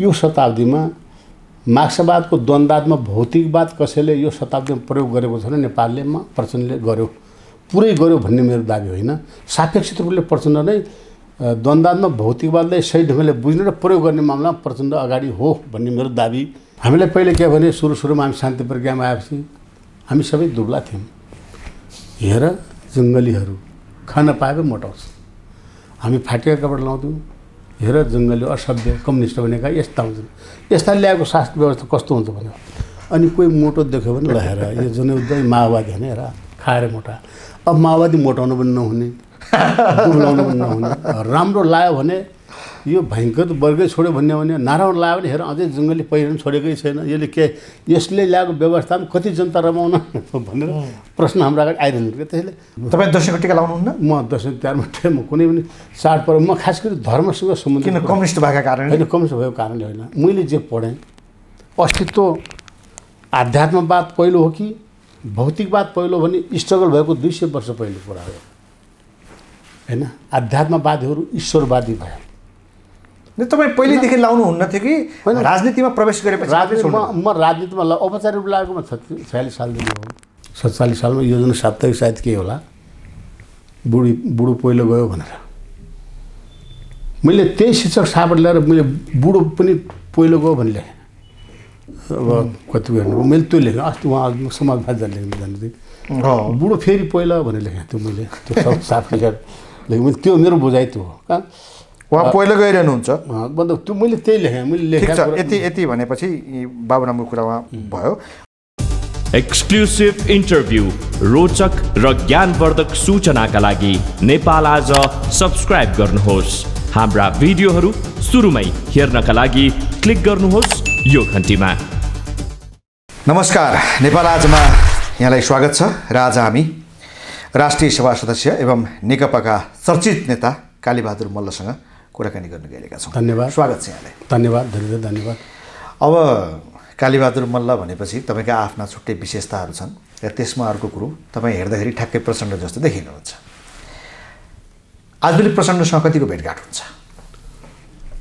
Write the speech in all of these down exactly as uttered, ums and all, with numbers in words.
यो शताब्दीमा मार्क्सवादको द्वन्द्वात्मक भौतिकवाद कसैले यो शताब्दीमा प्रयोग गरेको छैन, नेपालले म प्रचण्डले गर्यो, पुरै गर्यो भन्ने मेरो दाबी होइन। सापेक्षित रूपले प्रचण्ड नै द्वन्द्वात्मक भौतिकवादलाई सही ढङ्गले बुझ्न र प्रयोग गर्ने मामलामा प्रचण्ड अगाडि हो भन्ने मेरो दाबी। हामीलाई पहिले के भने सुरु सुरुमा हामी शान्ति प्रक्रियामा आएपछि हामी सबै दुब्ला थियौँ। हेर जङ्गलीहरू खान पाएकै मोटाउँछ, हामी फाटेका कपडा लाउँथ्यौँ, हेर जङ्गली असभ्य कम्युनिस्ट भनेका यस्ता हुन्छन्, यस्ता ल्याएको शास्त्र व्यवस्था कस्तो हुन्छ भन्यो। अनि कोही मोटो देख्यो भने ल हेर यो जनयुद्ध माओवादी होइन, हेर खाएर मोटा। अब माओवादी मोटाउनु पनि नहुने, दुब्लाउनु पनि नहुने, राम्रो लायो भने यो भयङ्कर वर्गै छोड्यो भन्ने हो भने, नाराउनु लायो भने हेर अझै जङ्गली पहिरो छोडेकै छैन, यसले के यसले ल्याएको व्यवस्थामा कति जनता रमाउन भनेर प्रश्न हाम्रो अगाडि आइरहन्छ क्या। त्यसले तपाईँ दसैँको टिका लाउनुहुन्न? म दसैँ तिहारमा म कुनै पनि चाडपर्व म खास गरी धर्मसँग सम्बन्धित किन कम्युनिस्ट भएका कारणले होइन, कम्युनिस्ट भएको कारणले होइन। मैले जे पढेँ अस्तित्व आध्यात्मवाद पहिलो हो कि भौतिकवाद पहिलो भने स्ट्रगल भएको दुई सय वर्ष पहिलो कुरा हो होइन। आध्यात्मवादीहरू ईश्वरवादी भयो। तपाईँ पहिलेदेखि लाउनु हुन्न थियो कि राजनीतिमा प्रवेश गरेपछि? राजनीति म राजनीतिमा औपचारिक रूप लागेको म छयालिस सालदेखि हो। सत्तालिस सालमा योजना साप्ताहिक सायद के होला बुढी बुढो पहिलो गयो भनेर मैले त्यही शीर्षक सापट ल्याएर मैले बुढो पनि पहिलो गयो भने लेखेँ। अब कति मैले त्यो लेखेँ अस्ति उहाँ समाजवाद लेख्नु जानु थियो, बुढो फेरि पहिलो भनेर लेखेँ त्यो मैले त्यो सापट ल्याएर लेखेँ। मैले त्यो मेरो बुझाइ त्यो हो कहाँ उहाँ पहिलो गइरहनुहुन्छ भन्दा त्यो मैले त्यही लेखेँ। मैले लेखेँ यति यति भनेपछि बाबुरामको कुरा उहाँ भयो। एक्सक्लुसिभ इन्टरभ्यू, रोचक र ज्ञानवर्धक सूचनाका लागि नेपाल आज सब्सक्राइब गर्नुहोस्। हाम्रा भिडियोहरू सुरुमै हेर्नका लागि क्लिक गर्नुहोस् यो घन्टीमा। नमस्कार, नेपाल आजमा यहाँलाई स्वागत छ र आज हामी राष्ट्रिय सभा सदस्य एवं नेकपाका चर्चित नेता कालीबहादुर मल्लसँग कुराकानी गर्न गएका छौँ। धन्यवाद, स्वागत छ यहाँलाई। धन्यवाद, धेरै धन्यवाद। अब कालीबहादुर मल्ल भनेपछि तपाईँका आफ्ना छुट्टै विशेषताहरू छन् र त्यसमा अर्को कुरो तपाईँ हेर्दाखेरि ठ्याक्कै प्रचण्ड जस्तो देखिनुहुन्छ। आजभोलि प्रचण्डसँग कतिको भेटघाट हुन्छ?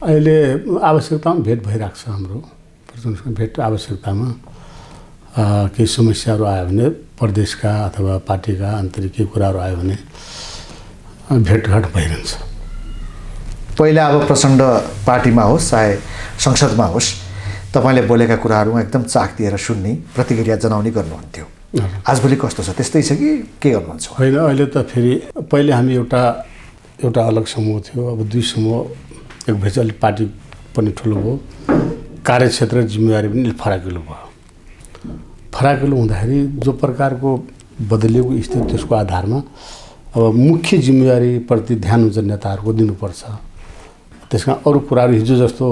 अहिले आवश्यकतामा भेट भइरहेको छ हाम्रो, प्रचण्डसँग भेट आवश्यकतामा केही समस्याहरू आयो भने प्रदेशका अथवा पार्टीका आन्तरिक केही कुराहरू आयो भने भेटघाट भइरहन्छ। पहिला अब प्रचण्ड पार्टीमा होस् चाहे संसदमा होस् तपाईँले बोलेका कुराहरूमा एकदम चाख दिएर सुन्ने प्रतिक्रिया जनाउने गर्नुहुन्थ्यो, आजभोलि कस्तो छ? त्यस्तै छ कि के गर्नुहुन्छ? होइन, अहिले त फेरि पहिले हामी एउटा एउटा अलग समूह थियो, अब दुई समूह एक भएपछि अलिक पार्टी पनि ठुलो भयो, कार्यक्षेत्र जिम्मेवारी पनि अलिक फराकिलो भयो। फराकिलो हुँदाखेरि जो प्रकारको बदलिएको स्थिति त्यसको आधारमा अब मुख्य जिम्मेवारीप्रति ध्यान हुन्छ नेताहरूको दिनुपर्छ। त्यस कारण अरू कुराहरू हिजो जस्तो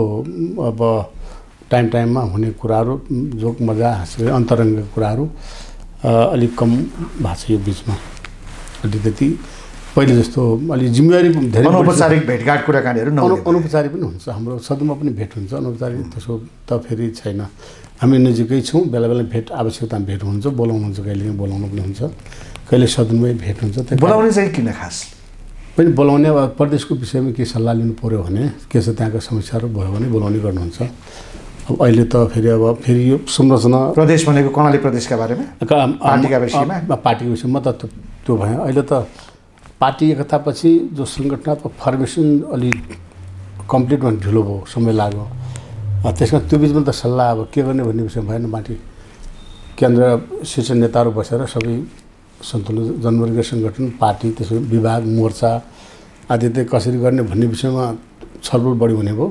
अब टाइम टाइममा हुने कुराहरू जोक मजा हाँस्यो अन्तरङ्ग कुराहरू अलिक कम भएको छ यो बिचमा, अलिकति पहिले जस्तो अलिक जिम्मेवारी धेरै। अनौपचारिक भेटघाट कुराकानीहरू अनौपचारिक पनि हुन्छ, हाम्रो सदनमा पनि भेट हुन्छ अनौपचारिक, त्यसो त फेरि छैन। हामी नजिकै छौँ, बेला बेला भेट आवश्यकतामा भेट हुन्छ, बोलाउनुहुन्छ, कहिले बोलाउनु पनि हुन्छ, कहिले सदनमै भेट हुन्छ। त्यो बोलाउने चाहिँ किन खास पनि बोलाउने? अब प्रदेशको विषयमा के सल्लाह लिनु पऱ्यो भने के छ त्यहाँको समस्याहरू भयो भने बोलाउने गर्नुहुन्छ। अब अहिले त फेरि अब फेरि यो संरचना प्रदेश भनेको कर्णाली प्रदेशका बारेमा पार्टीका विषयमा पार्टीको विषयमा त त्यो भयो। अहिले त पार्टी एकतापछि जो सङ्गठनात्मक फर्मेसन अलि कम्प्लिट भने ढिलो भयो, समय लाग्यो। त्यसमा त्यो बिचमा त सल्लाह अब के गर्ने भन्ने विषय भएन। माथि केन्द्र शीर्ष नेताहरू बसेर सबै सन्तुलन जनवर्गीय सङ्गठन पार्टी त्यसको विभाग मोर्चा आदि चाहिँ कसरी गर्ने भन्ने विषयमा छलफल बढी हुने भयो।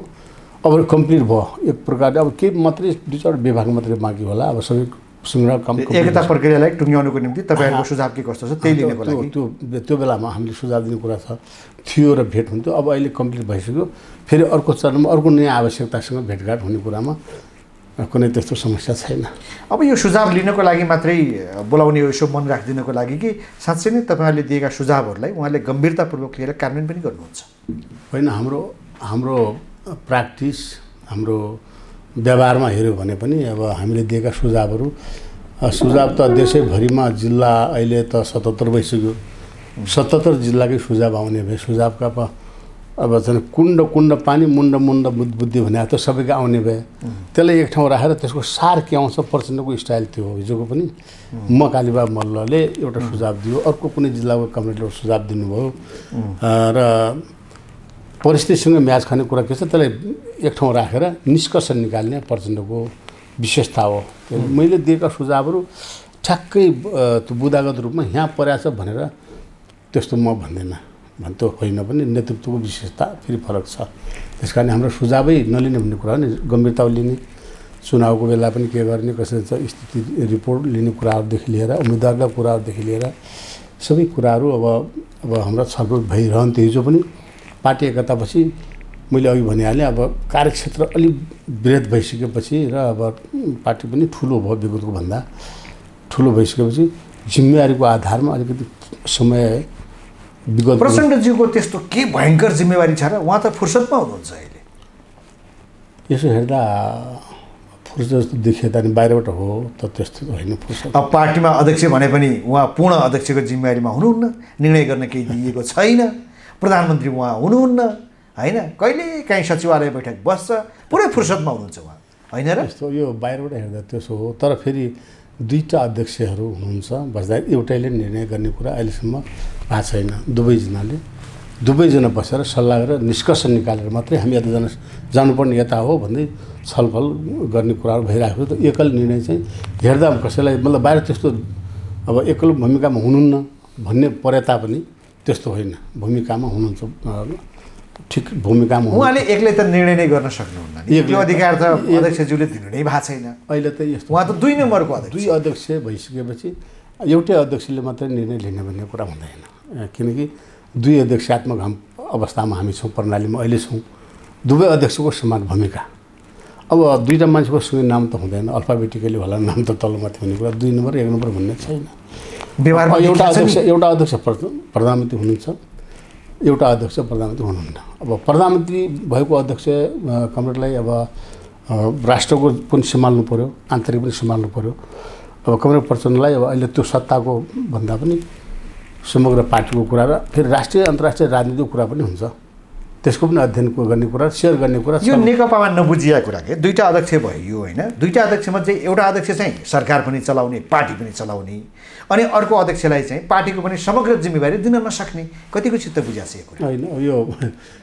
अब कम्प्लिट भयो एक प्रकारले, अब केही मात्रै दुई चार विभाग मात्रै बाँकी होला। अब सबै सङ्ग्रह काम एकता प्रक्रियालाई टुङ्ग्याउनुको निम्ति तपाईँहरूको सुझाव के कस्तो छ त्यही लिनुको लागि? त्यो त्यो बेलामा हामीले सुझाव दिने कुरा छ थियो र भेट हुन्थ्यो। अब अहिले कम्प्लिट भइसक्यो, फेरि अर्को चरणमा अर्को नयाँ आवश्यकतासँग भेटघाट हुने कुरामा कुनै त्यस्तो समस्या छैन। अब यो सुझाव लिनको लागि मात्रै बोलाउने हो यसो मन राखिदिनुको लागि कि साँच्चै नै तपाईँहरूले दिएका सुझावहरूलाई उहाँले गम्भीरतापूर्वक लिएर कार्यान्वयन पनि गर्नुहुन्छ? होइन, हाम्रो हाम्रो प्र्याक्टिस हाम्रो व्यवहारमा हेऱ्यो भने पनि अब हामीले दिएका सुझावहरू सुझाव त देशैभरिमा जिल्ला अहिले त सतहत्तर भइसक्यो, सतहत्तर जिल्लाकै सुझाव आउने भए सुझावका अब झन् कुण्ड कुण्ड पानी मुण्ड मुण्ड बुद्धि भने त सबैको आउने भए त्यसलाई एक ठाउँ राखेर त्यसको सार के आउँछ पर्सनको स्टाइल त्यो हो। हिजोको पनि म कालीबा मल्लले एउटा सुझाव दियो, अर्को कुनै जिल्लाको कमेडीले सुझाव दिनुभयो र परिस्थितिसँग म्याच खाने कुरा के छ त्यसलाई एक ठाउँ राखेर निष्कर्ष निकाल्ने पर्सनको विशेषता हो। मैले दिएका सुझावहरू ठ्याक्कै त्यो बुदागत रूपमा यहाँ पर्याछ भनेर त्यस्तो म भन्दैन, भन्तो होइन पनि नेतृत्वको विशेषता फेरि फरक छ। त्यसकारण हाम्रो सुझावै नलिने भन्ने कुरा हो नि, गम्भीरता लिने, चुनावको बेला पनि के गर्ने कसरी छ स्थिति रिपोर्ट लिने कुराहरुदेखि लिएर उम्मेदवारका कुराहरुदेखि लिएर सबै कुराहरु अब अब हाम्रो छलफल भइरहन्थ्यो। हिजो पनि पार्टी एकतापछि मैले अघि भनिहालेँ, अब कार्यक्षेत्र अलिक विभेद भइसकेपछि र अब पार्टी पनि ठुलो भयो, विगतको भन्दा ठुलो भइसकेपछि जिम्मेवारीको आधारमा अलिकति समय प्रचण्डज्यूको त्यस्तो के भयंकर जिम्मेवारी छ र उहाँ त फुर्सदमा हुनुहुन्छ अहिले? यसो हेर्दा फुर्सद देखिए त बाहिरबाट हो त त्यस्तो होइन फुर्सद। अब पार्टीमा अध्यक्ष भने पनि उहाँ पूर्ण अध्यक्षको जिम्मेवारीमा हुनुहुन्न, निर्णय गर्न केही दिएको छैन, प्रधानमन्त्री उहाँ हुनुहुन्न हैन, कहिलेकाहीँ सचिवालय बैठक बस्छ, पुरै फुर्सदमा हुनुहुन्छ उहाँ हैन र? यस्तो यो बाहिरबाट हेर्दा त्यसो हो, तर फेरि दुईटा अध्यक्षहरू हुनुहुन्छ बस्दा एउटाले निर्णय गर्ने कुरा अहिलेसम्म भएको छैन। दुवैजनाले दुवैजना बसेर सल्लाह गरेर निष्कर्ष निकालेर मात्रै हामी यता जान जानुपर्ने यता हो भन्दै छलफल गर्ने कुराहरू भइरहेको छ। एकल निर्णय चाहिँ हेर्दा कसैलाई मतलब बाहिर त्यस्तो अब एक्लो भूमिकामा हुनुहुन्न भन्ने परे तापनि त्यस्तो होइन, भूमिकामा हुनुहुन्छ, ठिक भूमिकामा उहाँले एक्लै त निर्णय नै गर्न सक्नुहुन्न नि, त्यो अधिकार त अध्यक्षज्यूले दिनु नै भएको छैन अहिले त। यस्तो उहाँ त दुई नम्बरको अध्यक्ष, दुई अध्यक्ष भइसकेपछि एउटै अध्यक्षले मात्रै निर्णय लिने भन्ने कुरा हुँदैन, किनकि दुई अध्यक्षात्मक हम अवस्थामा हामी छौँ, प्रणालीमा अहिले छौँ। दुवै अध्यक्षको समान भूमिका, अब दुईवटा मान्छेको सँगै नाम त हुँदैन, अल्फाबेटिकली होला नाम त तलमाथि हुने कुरा, दुई नम्बर एक नम्बर भन्ने छैन व्यवहारमा। एउटा अध्यक्ष एउटा अध्यक्ष प्रधानमन्त्री हुनुहुन्छ, एउटा अध्यक्ष प्रधानमन्त्री हुनुहुन्न। अब प्रधानमन्त्री भएको अध्यक्ष कमरेडलाई अब राष्ट्रको पनि सम्हाल्नु पर्यो, आन्तरिक पनि सम्हाल्नु पर्यो। अब कमरेड प्रचण्डलाई अब अहिले त्यो सत्ताको भन्दा पनि समग्र पार्टीको कुरा र फेरि राष्ट्रिय अन्तर्राष्ट्रिय राजनीतिको कुरा पनि हुन्छ, त्यसको पनि अध्ययन गर्ने कुरा, सेयर गर्ने कुरा। यो नेकपामा नबुझिया कुरा के, दुईवटा अध्यक्ष भयो यो होइन, दुईवटा अध्यक्षमा चाहिँ एउटा अध्यक्ष चाहिँ सरकार पनि चलाउने, पार्टी पनि चलाउने, अनि अर्को अध्यक्षलाई चाहिँ पार्टीको पनि समग्र जिम्मेवारी दिन नसक्ने, कतिको चित्त बुझाएको कुरा होइन यो।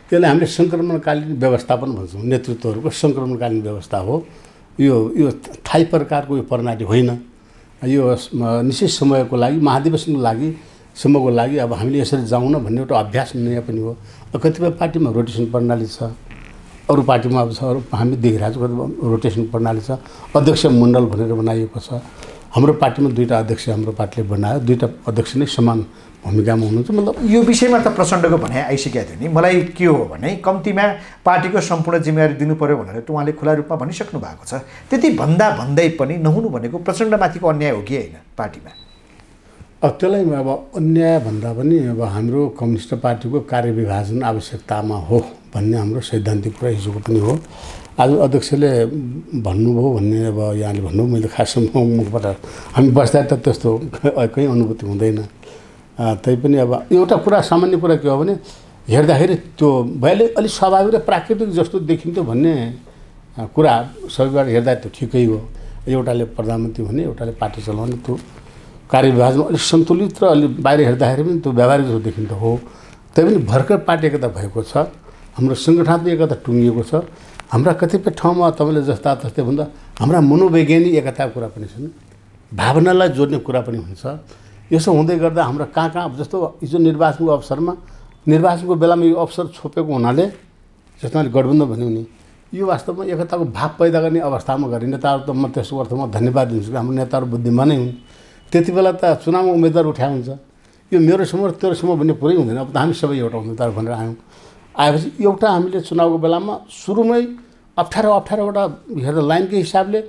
त्यसलाई हामीले सङ्क्रमणकालीन व्यवस्थापन भन्छौँ, नेतृत्वहरूको सङ्क्रमणकालीन व्यवस्था हो यो। यो थाई प्रकारको यो प्रणाली होइन, यो निश्चित समयको लागि महाधिवेशनको लागि सम्मको लागि अब हामीले यसरी जाउँ न भन्ने एउटा अभ्यास नयाँ पनि हो। कतिपय पार्टीमा रोटेसन प्रणाली छ, अरू पार्टीमा अब छ, अरू हामी देखिरहेको छौँ रोटेसन प्रणाली छ, अध्यक्ष मण्डल भनेर बनाइएको छ। हाम्रो पार्टीमा दुईवटा अध्यक्ष हाम्रो पार्टीले बनायो, दुईवटा अध्यक्ष नै समान भूमिकामा हुनुहुन्छ। मतलब यो विषयमा त प्रचण्डको भनाइ आइसकेको थियो नि, मलाई के हो भने कम्तीमा पार्टीको सम्पूर्ण जिम्मेवारी दिनु पर्यो भनेर उहाँले खुला रूपमा भनिसक्नु भएको छ। त्यति भन्दा भन्दै पनि नहुनु भनेको प्रचण्डमाथिको अन्याय हो कि होइन पार्टीमा? अब त्यसलाई अब अन्यायभन्दा पनि अब हाम्रो कम्युनिस्ट पार्टीको कार्यविभाजन आवश्यकतामा हो भन्ने हाम्रो सैद्धान्तिक कुरा हिजोको पनि हो। आज अध्यक्षले भन्नुभयो भन्ने अब यहाँले भन्नुभयो, मैले खासै मुखबाट हामी बस्दा त त्यस्तो कहीँ अनुभूति हुँदैन। तैपनि अब एउटा कुरा सामान्य कुरा के हो भने हेर्दाखेरि त्यो भएले अलिक स्वाभाविक र प्राकृतिक जस्तो देखिन्थ्यो भन्ने कुरा सबैबाट हेर्दा त्यो ठिकै हो। एउटाले प्रधानमन्त्री हुने, एउटाले पार्टी चलाउने, त्यो कार्यविभाजमा अलिक सन्तुलित र अलिक बाहिर हेर्दाखेरि पनि त्यो व्यावहारिक जो देखिन्छ हो। तैपनि भर्खर पार्टी एकता भएको छ, हाम्रो सङ्गठनात्मक एकता टुङ्गिएको छ। हाम्रा कतिपय ठाउँमा तपाईँले जस्ता तस्तै भन्दा हाम्रा मनोवैज्ञानिक एकताको कुरा पनि छन्, भावनालाई जोड्ने कुरा पनि हुन्छ। यसो हुँदै गर्दा हाम्रा कहाँ कहाँ जस्तो हिजो निर्वाचनको अवसरमा निर्वाचनको बेलामा यो अवसर छोपेको हुनाले जसले गठबन्धन भन्यो नि यो वास्तवमा एकताको भाव पैदा गर्ने अवस्थामा गर्ने नेताहरू त म त्यसको अर्थमा धन्यवाद दिन्छु कि हाम्रो नेताहरू बुद्धिमानै हुन्। त्यति बेला त चुनावमा उम्मेदवार उठाएको हुन्छ, यो मेरो समूह तेरो समूह भन्ने पुरै हुँदैन। अब त हामी सबै एउटा उम्मेदवार भनेर आयौँ, आएपछि एउटा हामीले चुनावको बेलामा सुरुमै अप्ठ्यारो अप्ठ्यारोवटा हेर्दा लाइनकै हिसाबले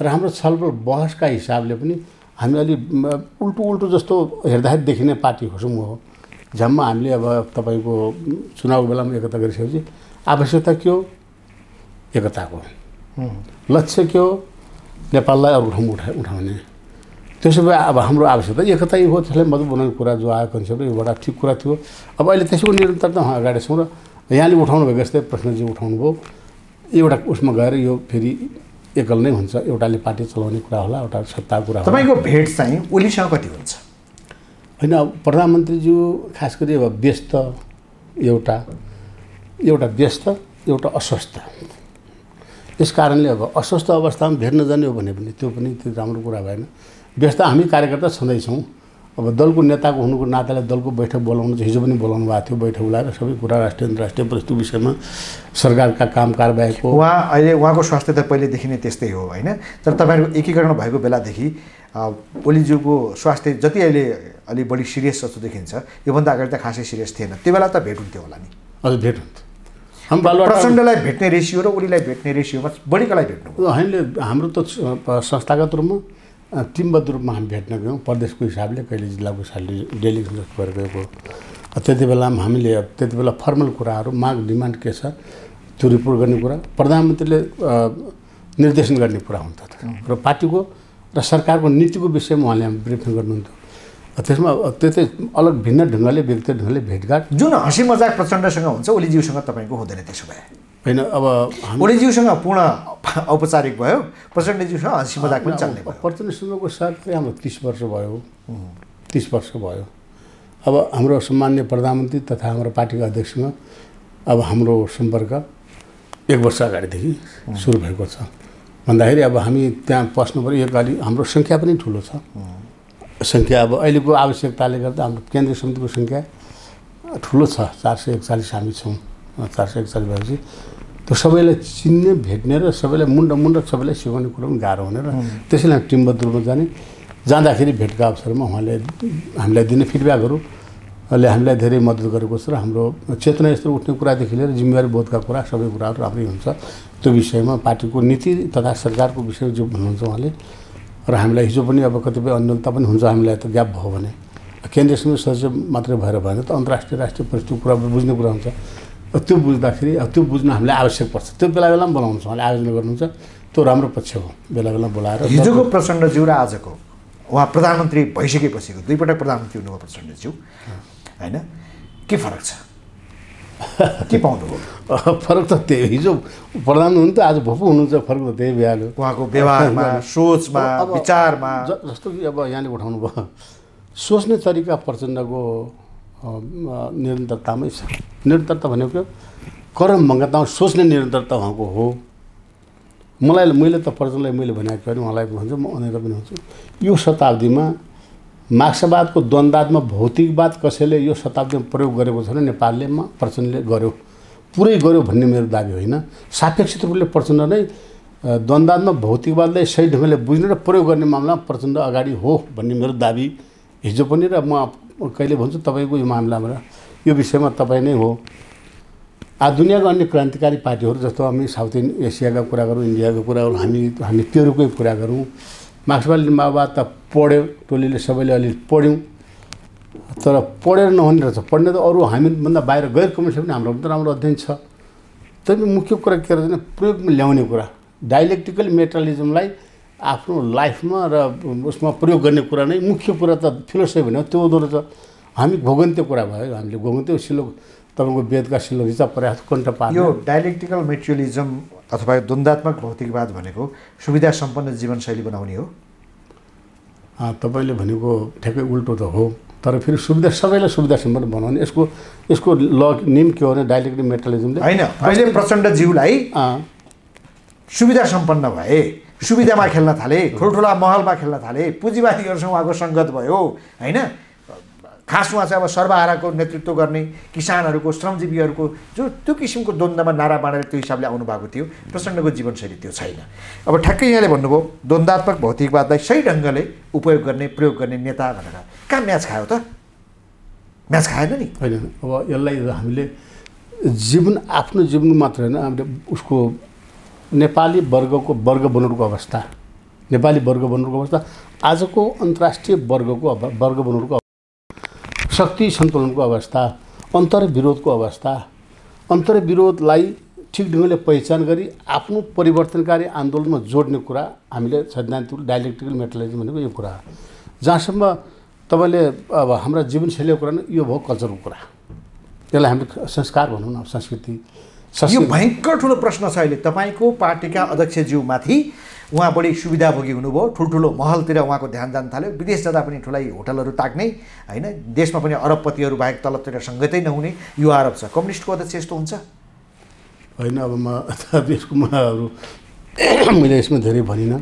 र हाम्रो छलफल बहसका हिसाबले पनि हामी अलिक उल्टो उल्टो जस्तो हेर्दाखेरि देखिने पार्टी खोज्छौँ हो। जम्मा हामीले अब तपाईँको चुनावको बेलामा एकता गरिसकेपछि आवश्यकता के हो? एकताको लक्ष्य के हो? नेपाललाई अरू ठाउँमा उठा उठाउने। त्यसो भए अब हाम्रो आवश्यकता एकता हो, त्यसलाई मजबुत बनाउने कुरा जो आयो कन्सेप्ट एउटा ठिक कुरा थियो। अब अहिले त्यसको निरन्तरता अगाडि छौँ र यहाँले उठाउनुभएको जस्तै प्रश्नजी उठाउनुभयो एउटा उसमा गएर यो फेरि एकल नै हुन्छ एउटाले पार्टी चलाउने कुरा होला एउटा सत्ताको कुरा होला तपाईको भेट चाहिँ ओलीसँग कति हुन्छ हैन प्रधानमन्त्रीज्यू खास गरी अब व्यस्त एउटा एउटा व्यस्त एउटा अस्वस्थ यस कारणले अब अस्वस्थ अवस्थामा भेट्न जाने हो भने पनि त्यो पनि त्यो राम्रो कुरा भएन व्यस्त हामी कार्यकर्ता छँदै छौं अब दलको नेताको हुनुको नाताले दलको बैठक बोलाउनु हिजो पनि बोलाउनु भएको थियो बैठक उलाएर सबै कुरा राष्ट्रिय अन्तर्राष्ट्रिय वस्तु विषयमा सरकारका काम कारबाहीको उहाँ अहिले उहाँको स्वास्थ्य त पहिलेदेखि नै त्यस्तै हो हैन तर तपाईहरुको एकीकरण भएको बेलादेखि ओलीज्यूको स्वास्थ्य जति अहिले अलि बढी सिरियस जस्तो देखिन्छ यो भन्दा अगाडि त खासै सिरियस थिएन त्यो बेला त भेट हुन्थ्यो होला नि हजुर भेट हुन्थ्यो हम बालुवाटा प्रचण्डलाई भेट्ने रेशियो र ओलीलाई भेट्ने रेशियोमा बढीकलाई भेट्नु हैनले हाम्रो त संस्थागत रूपमा टिमबद्ध रूपमा हामी भेट्न गयौं प्रदेशको हिसाबले कहिले जिल्लाको हिसाबले डेलिगेसन जस्तो गरेको त्यति बेलामा हामीले त्यति बेला फर्मल कुराहरू माग डिमान्ड के छ त्यो रिपोर्ट गर्ने कुरा प्रधानमन्त्रीले निर्देशन गर्ने कुरा हुन्छ र पार्टीको र सरकारको नीतिको विषयमा उहाँले ब्रिफिङ गर्नुहुन्थ्यो त्यसमा त्यतै अलग भिन्न ढंगले व्यक्तिगत ढंगले भेटघाट जुन हँसी मजाक प्रचण्डसँग हुन्छ ओलीज्यूसँग तपाईको हुँदैन त्यसो भए हैन अब ओलीज्यूसँग पूर्ण औपचारिक भयो प्रचण्डज्यूसँग हँसी मजाक पनि चल्ने भयो प्रचण्डज्यूको साथ हाम्रो तीस वर्ष भयो तीस वर्ष भयो अब हाम्रो सम्माननीय प्रधानमन्त्री तथा हाम्रो पार्टीका अध्यक्षसँग अब हाम्रो सम्पर्क एक वर्ष अगाडिदेखि सुरु भएको छ भन्दाखेरि अब हामी त्यहाँ पस्नु पर्यो यो गाडी हाम्रो संख्या पनि ठूलो छ संख्या अब अहिलेको आवश्यकताले गर्दा हाम्रो केन्द्रीय समितिको संख्या ठूलो छ चार सय एकचालीस हामी छौं चार सय एकचालीस भएपछि त्यो सबैलाई चिन्ने भेट्ने र सबैलाई मुण्ड मुण्ड सबैलाई सिकाउने कुरा पनि गाह्रो हुने र त्यसैले टिमबद्ध रूपमा जाने जाँदाखेरि भेटका अवसरमा उहाँले हामीलाई दिने फिडब्याकहरूले हामीलाई धेरै मद्दत गरेको छ र हाम्रो चेतना स्तर उठ्ने कुरादेखि लिएर जिम्मेवारी बोधका कुरा सबै कुराहरू आफै हुन्छ त्यो विषयमा पार्टीको नीति तथा सरकारको विषय जो भन्नुहुन्छ उहाँले र हामीलाई हिजो पनि अब कतिपय अन्यलता पनि हुन्छ हामीलाई त ग्याप भयो भने केन्द्रीय समिति सदस्य मात्रै भएर भएन त अन्तर्राष्ट्रिय राष्ट्रिय परिस्थितिको कुरा बुझ्ने कुरा हुन्छ त्यो बुझ्दाखेरि त्यो बुझ्न हामीलाई आवश्यक पर्छ त्यो बेला बेलामा बोलाउनुहुन्छ उहाँले आयोजना गर्नुहुन्छ त्यो राम्रो पक्ष हो बेला बेलामा बोलाएर हिजोको प्रचण्डज्यू र आजको उहाँ प्रधानमन्त्री भइसकेपछिको दुईपटक प्रधानमन्त्री हुनुभयो प्रचण्डज्यू हैन के फरक छ के पाउनुभयो फरक त त्यही हिजो प्रधान हुनुहुन्छ आज भोपो हुनुहुन्छ फरक त त्यही भइहाल्यो उहाँको व्यवहारमा सोचमा विचारमा जस्तो कि अब यहाँले उठाउनु भयो सोच्ने तरिका प्रचण्डको निरन्तरतामै छ निरन्तरता भनेको करम मङ्गतामा सोच्ने निरन्तरता उहाँको हो मलाई मैले त प्रचण्डलाई मैले भनेको होइन उहाँलाई भन्छु म अनेर पनि हुन्छु यो शताब्दीमा मार्क्सवादको द्वन्द्वात्मक भौतिकवाद कसैले यो शताब्दीमा प्रयोग गरेको छैन नेपालले म प्रचण्डले गर्यो पुरै गर्यो भन्ने मेरो दाबी होइन सापेक्षित रूपले प्रचण्ड नै द्वन्द्वात्मक भौतिकवादलाई सही ढङ्गले बुझ्ने र प्रयोग गर्ने मामलामा प्रचण्ड अगाडि हो भन्ने मेरो दाबी हिजो पनि र म कहिले भन्छु तपाईको यो मामलामा यो विषयमा तपाई नै हो आज दुनियाँका अन्य क्रान्तिकारी पार्टीहरू जस्तो हामी साउथ एसियाका कुरा गरौँ इन्डियाको कुरा गरौँ हामी हामी पेरुकै कुरा गरौँ मार्क्सवादी माओवाद त पढ्यो टोलीले सबैले अलि पढ्यौँ तर पढेर नहुने रहेछ पढ्ने त अरू हामीभन्दा बाहिर गैर कम्युनिस्ट पनि हाम्रो पनि त राम्रो अध्ययन छ तैपनि मुख्य कुरा के रहेछ भने प्रयोगमा ल्याउने कुरा डाइलेक्टिकल मेटरलिज्मलाई आफ्नो लाइफमा र उसमा प्रयोग गर्ने कुरा नै मुख्य कुरा त फिलोसफी भनेको त्यो हुँदो रहेछ हामी भोगन्ते कुरा भयो हामीले भोगन्ते सिलो तपाईँको वेदका सिलो हिचा पर्याप्त कण्ठ पार्यो डाइलेक्टिकल मेटेरियलिज्म अथवा द्वन्द्वात्मक भौतिकवाद भनेको सुविधा सम्पन्न जीवनशैली बनाउने हो तपाईले भनेको ठ्याक्कै उल्टो त हो तर फेरि सुविधा सबैलाई सुविधा सम्पन्न बनाउने यसको यसको ल नियम के हो भने डाइलेक्टिकल मेटेरियलिज्मले हैन अहिले प्रचण्ड जीवलाई सुविधा सम्पन्न भए सुविधामा खेल्न थाले ठुल्ठुला महलमा खेल्न थाले पुँजीवादीहरूसँग उहाँको सङ्गत भयो हैन खास उहाँ चाहिँ अब सर्वहाराको नेतृत्व गर्ने किसानहरूको श्रमजीवीहरूको जो त्यो किसिमको द्वन्द्वमा नारा बाँडेर त्यो हिसाबले आउनु भएको थियो प्रचण्डको जीवनशैली त्यो छैन अब ठ्याक्कै यहाँले भन्नुभयो द्वन्द्वात्मक भौतिकवादलाई सही ढङ्गले उपयोग गर्ने प्रयोग गर्ने नेता भनेर कहाँ म्याच खायो त म्याच खाएन नि हैन अब यसलाई हामीले जीवन आफ्नो जीवन मात्र हैन हामीले उसको नेपाली वर्गको वर्ग बनोटको अवस्था नेपाली वर्ग बनोटको अवस्था आजको अन्तर्राष्ट्रिय वर्गको वर्ग बनोटको शक्ति सन्तुलनको अवस्था अन्तरविरोधको अवस्था अन्तरविरोधलाई ठिक ढङ्गले पहिचान गरी आफ्नो परिवर्तनकारी आन्दोलनमा जोड्ने कुरा हामीले सैद्धान्तिक डाइलेक्टिकल मेटेरियलिज्म भनेको यो कुरा जहाँसम्म तपाईँले अब हाम्रा जीवनशैलीको कुरा यो भयो कल्चरको कुरा त्यसलाई हाम्रो संस्कार भनौँ न संस्कृति। यो भयंकर ठूलो प्रश्न छ अहिले तपाईको पार्टीका अध्यक्षज्यू माथि। उहाँ बढी सुविधाभोगी हुनुभयो, ठुल्ठुलो महलतिर उहाँको ध्यान जान थाल्यो, विदेश जाँदा पनि ठुलै होटलहरू ताक्ने हैन, देशमा पनि अरबपतिहरू बाहेक तलबतिर संगतै नहुने यो आरोप छ। कम्युनिस्टको अध्यक्ष यस्तो हुन्छ हैन? अब म देशको महलहरू मैले यसमा धेरै भनिन,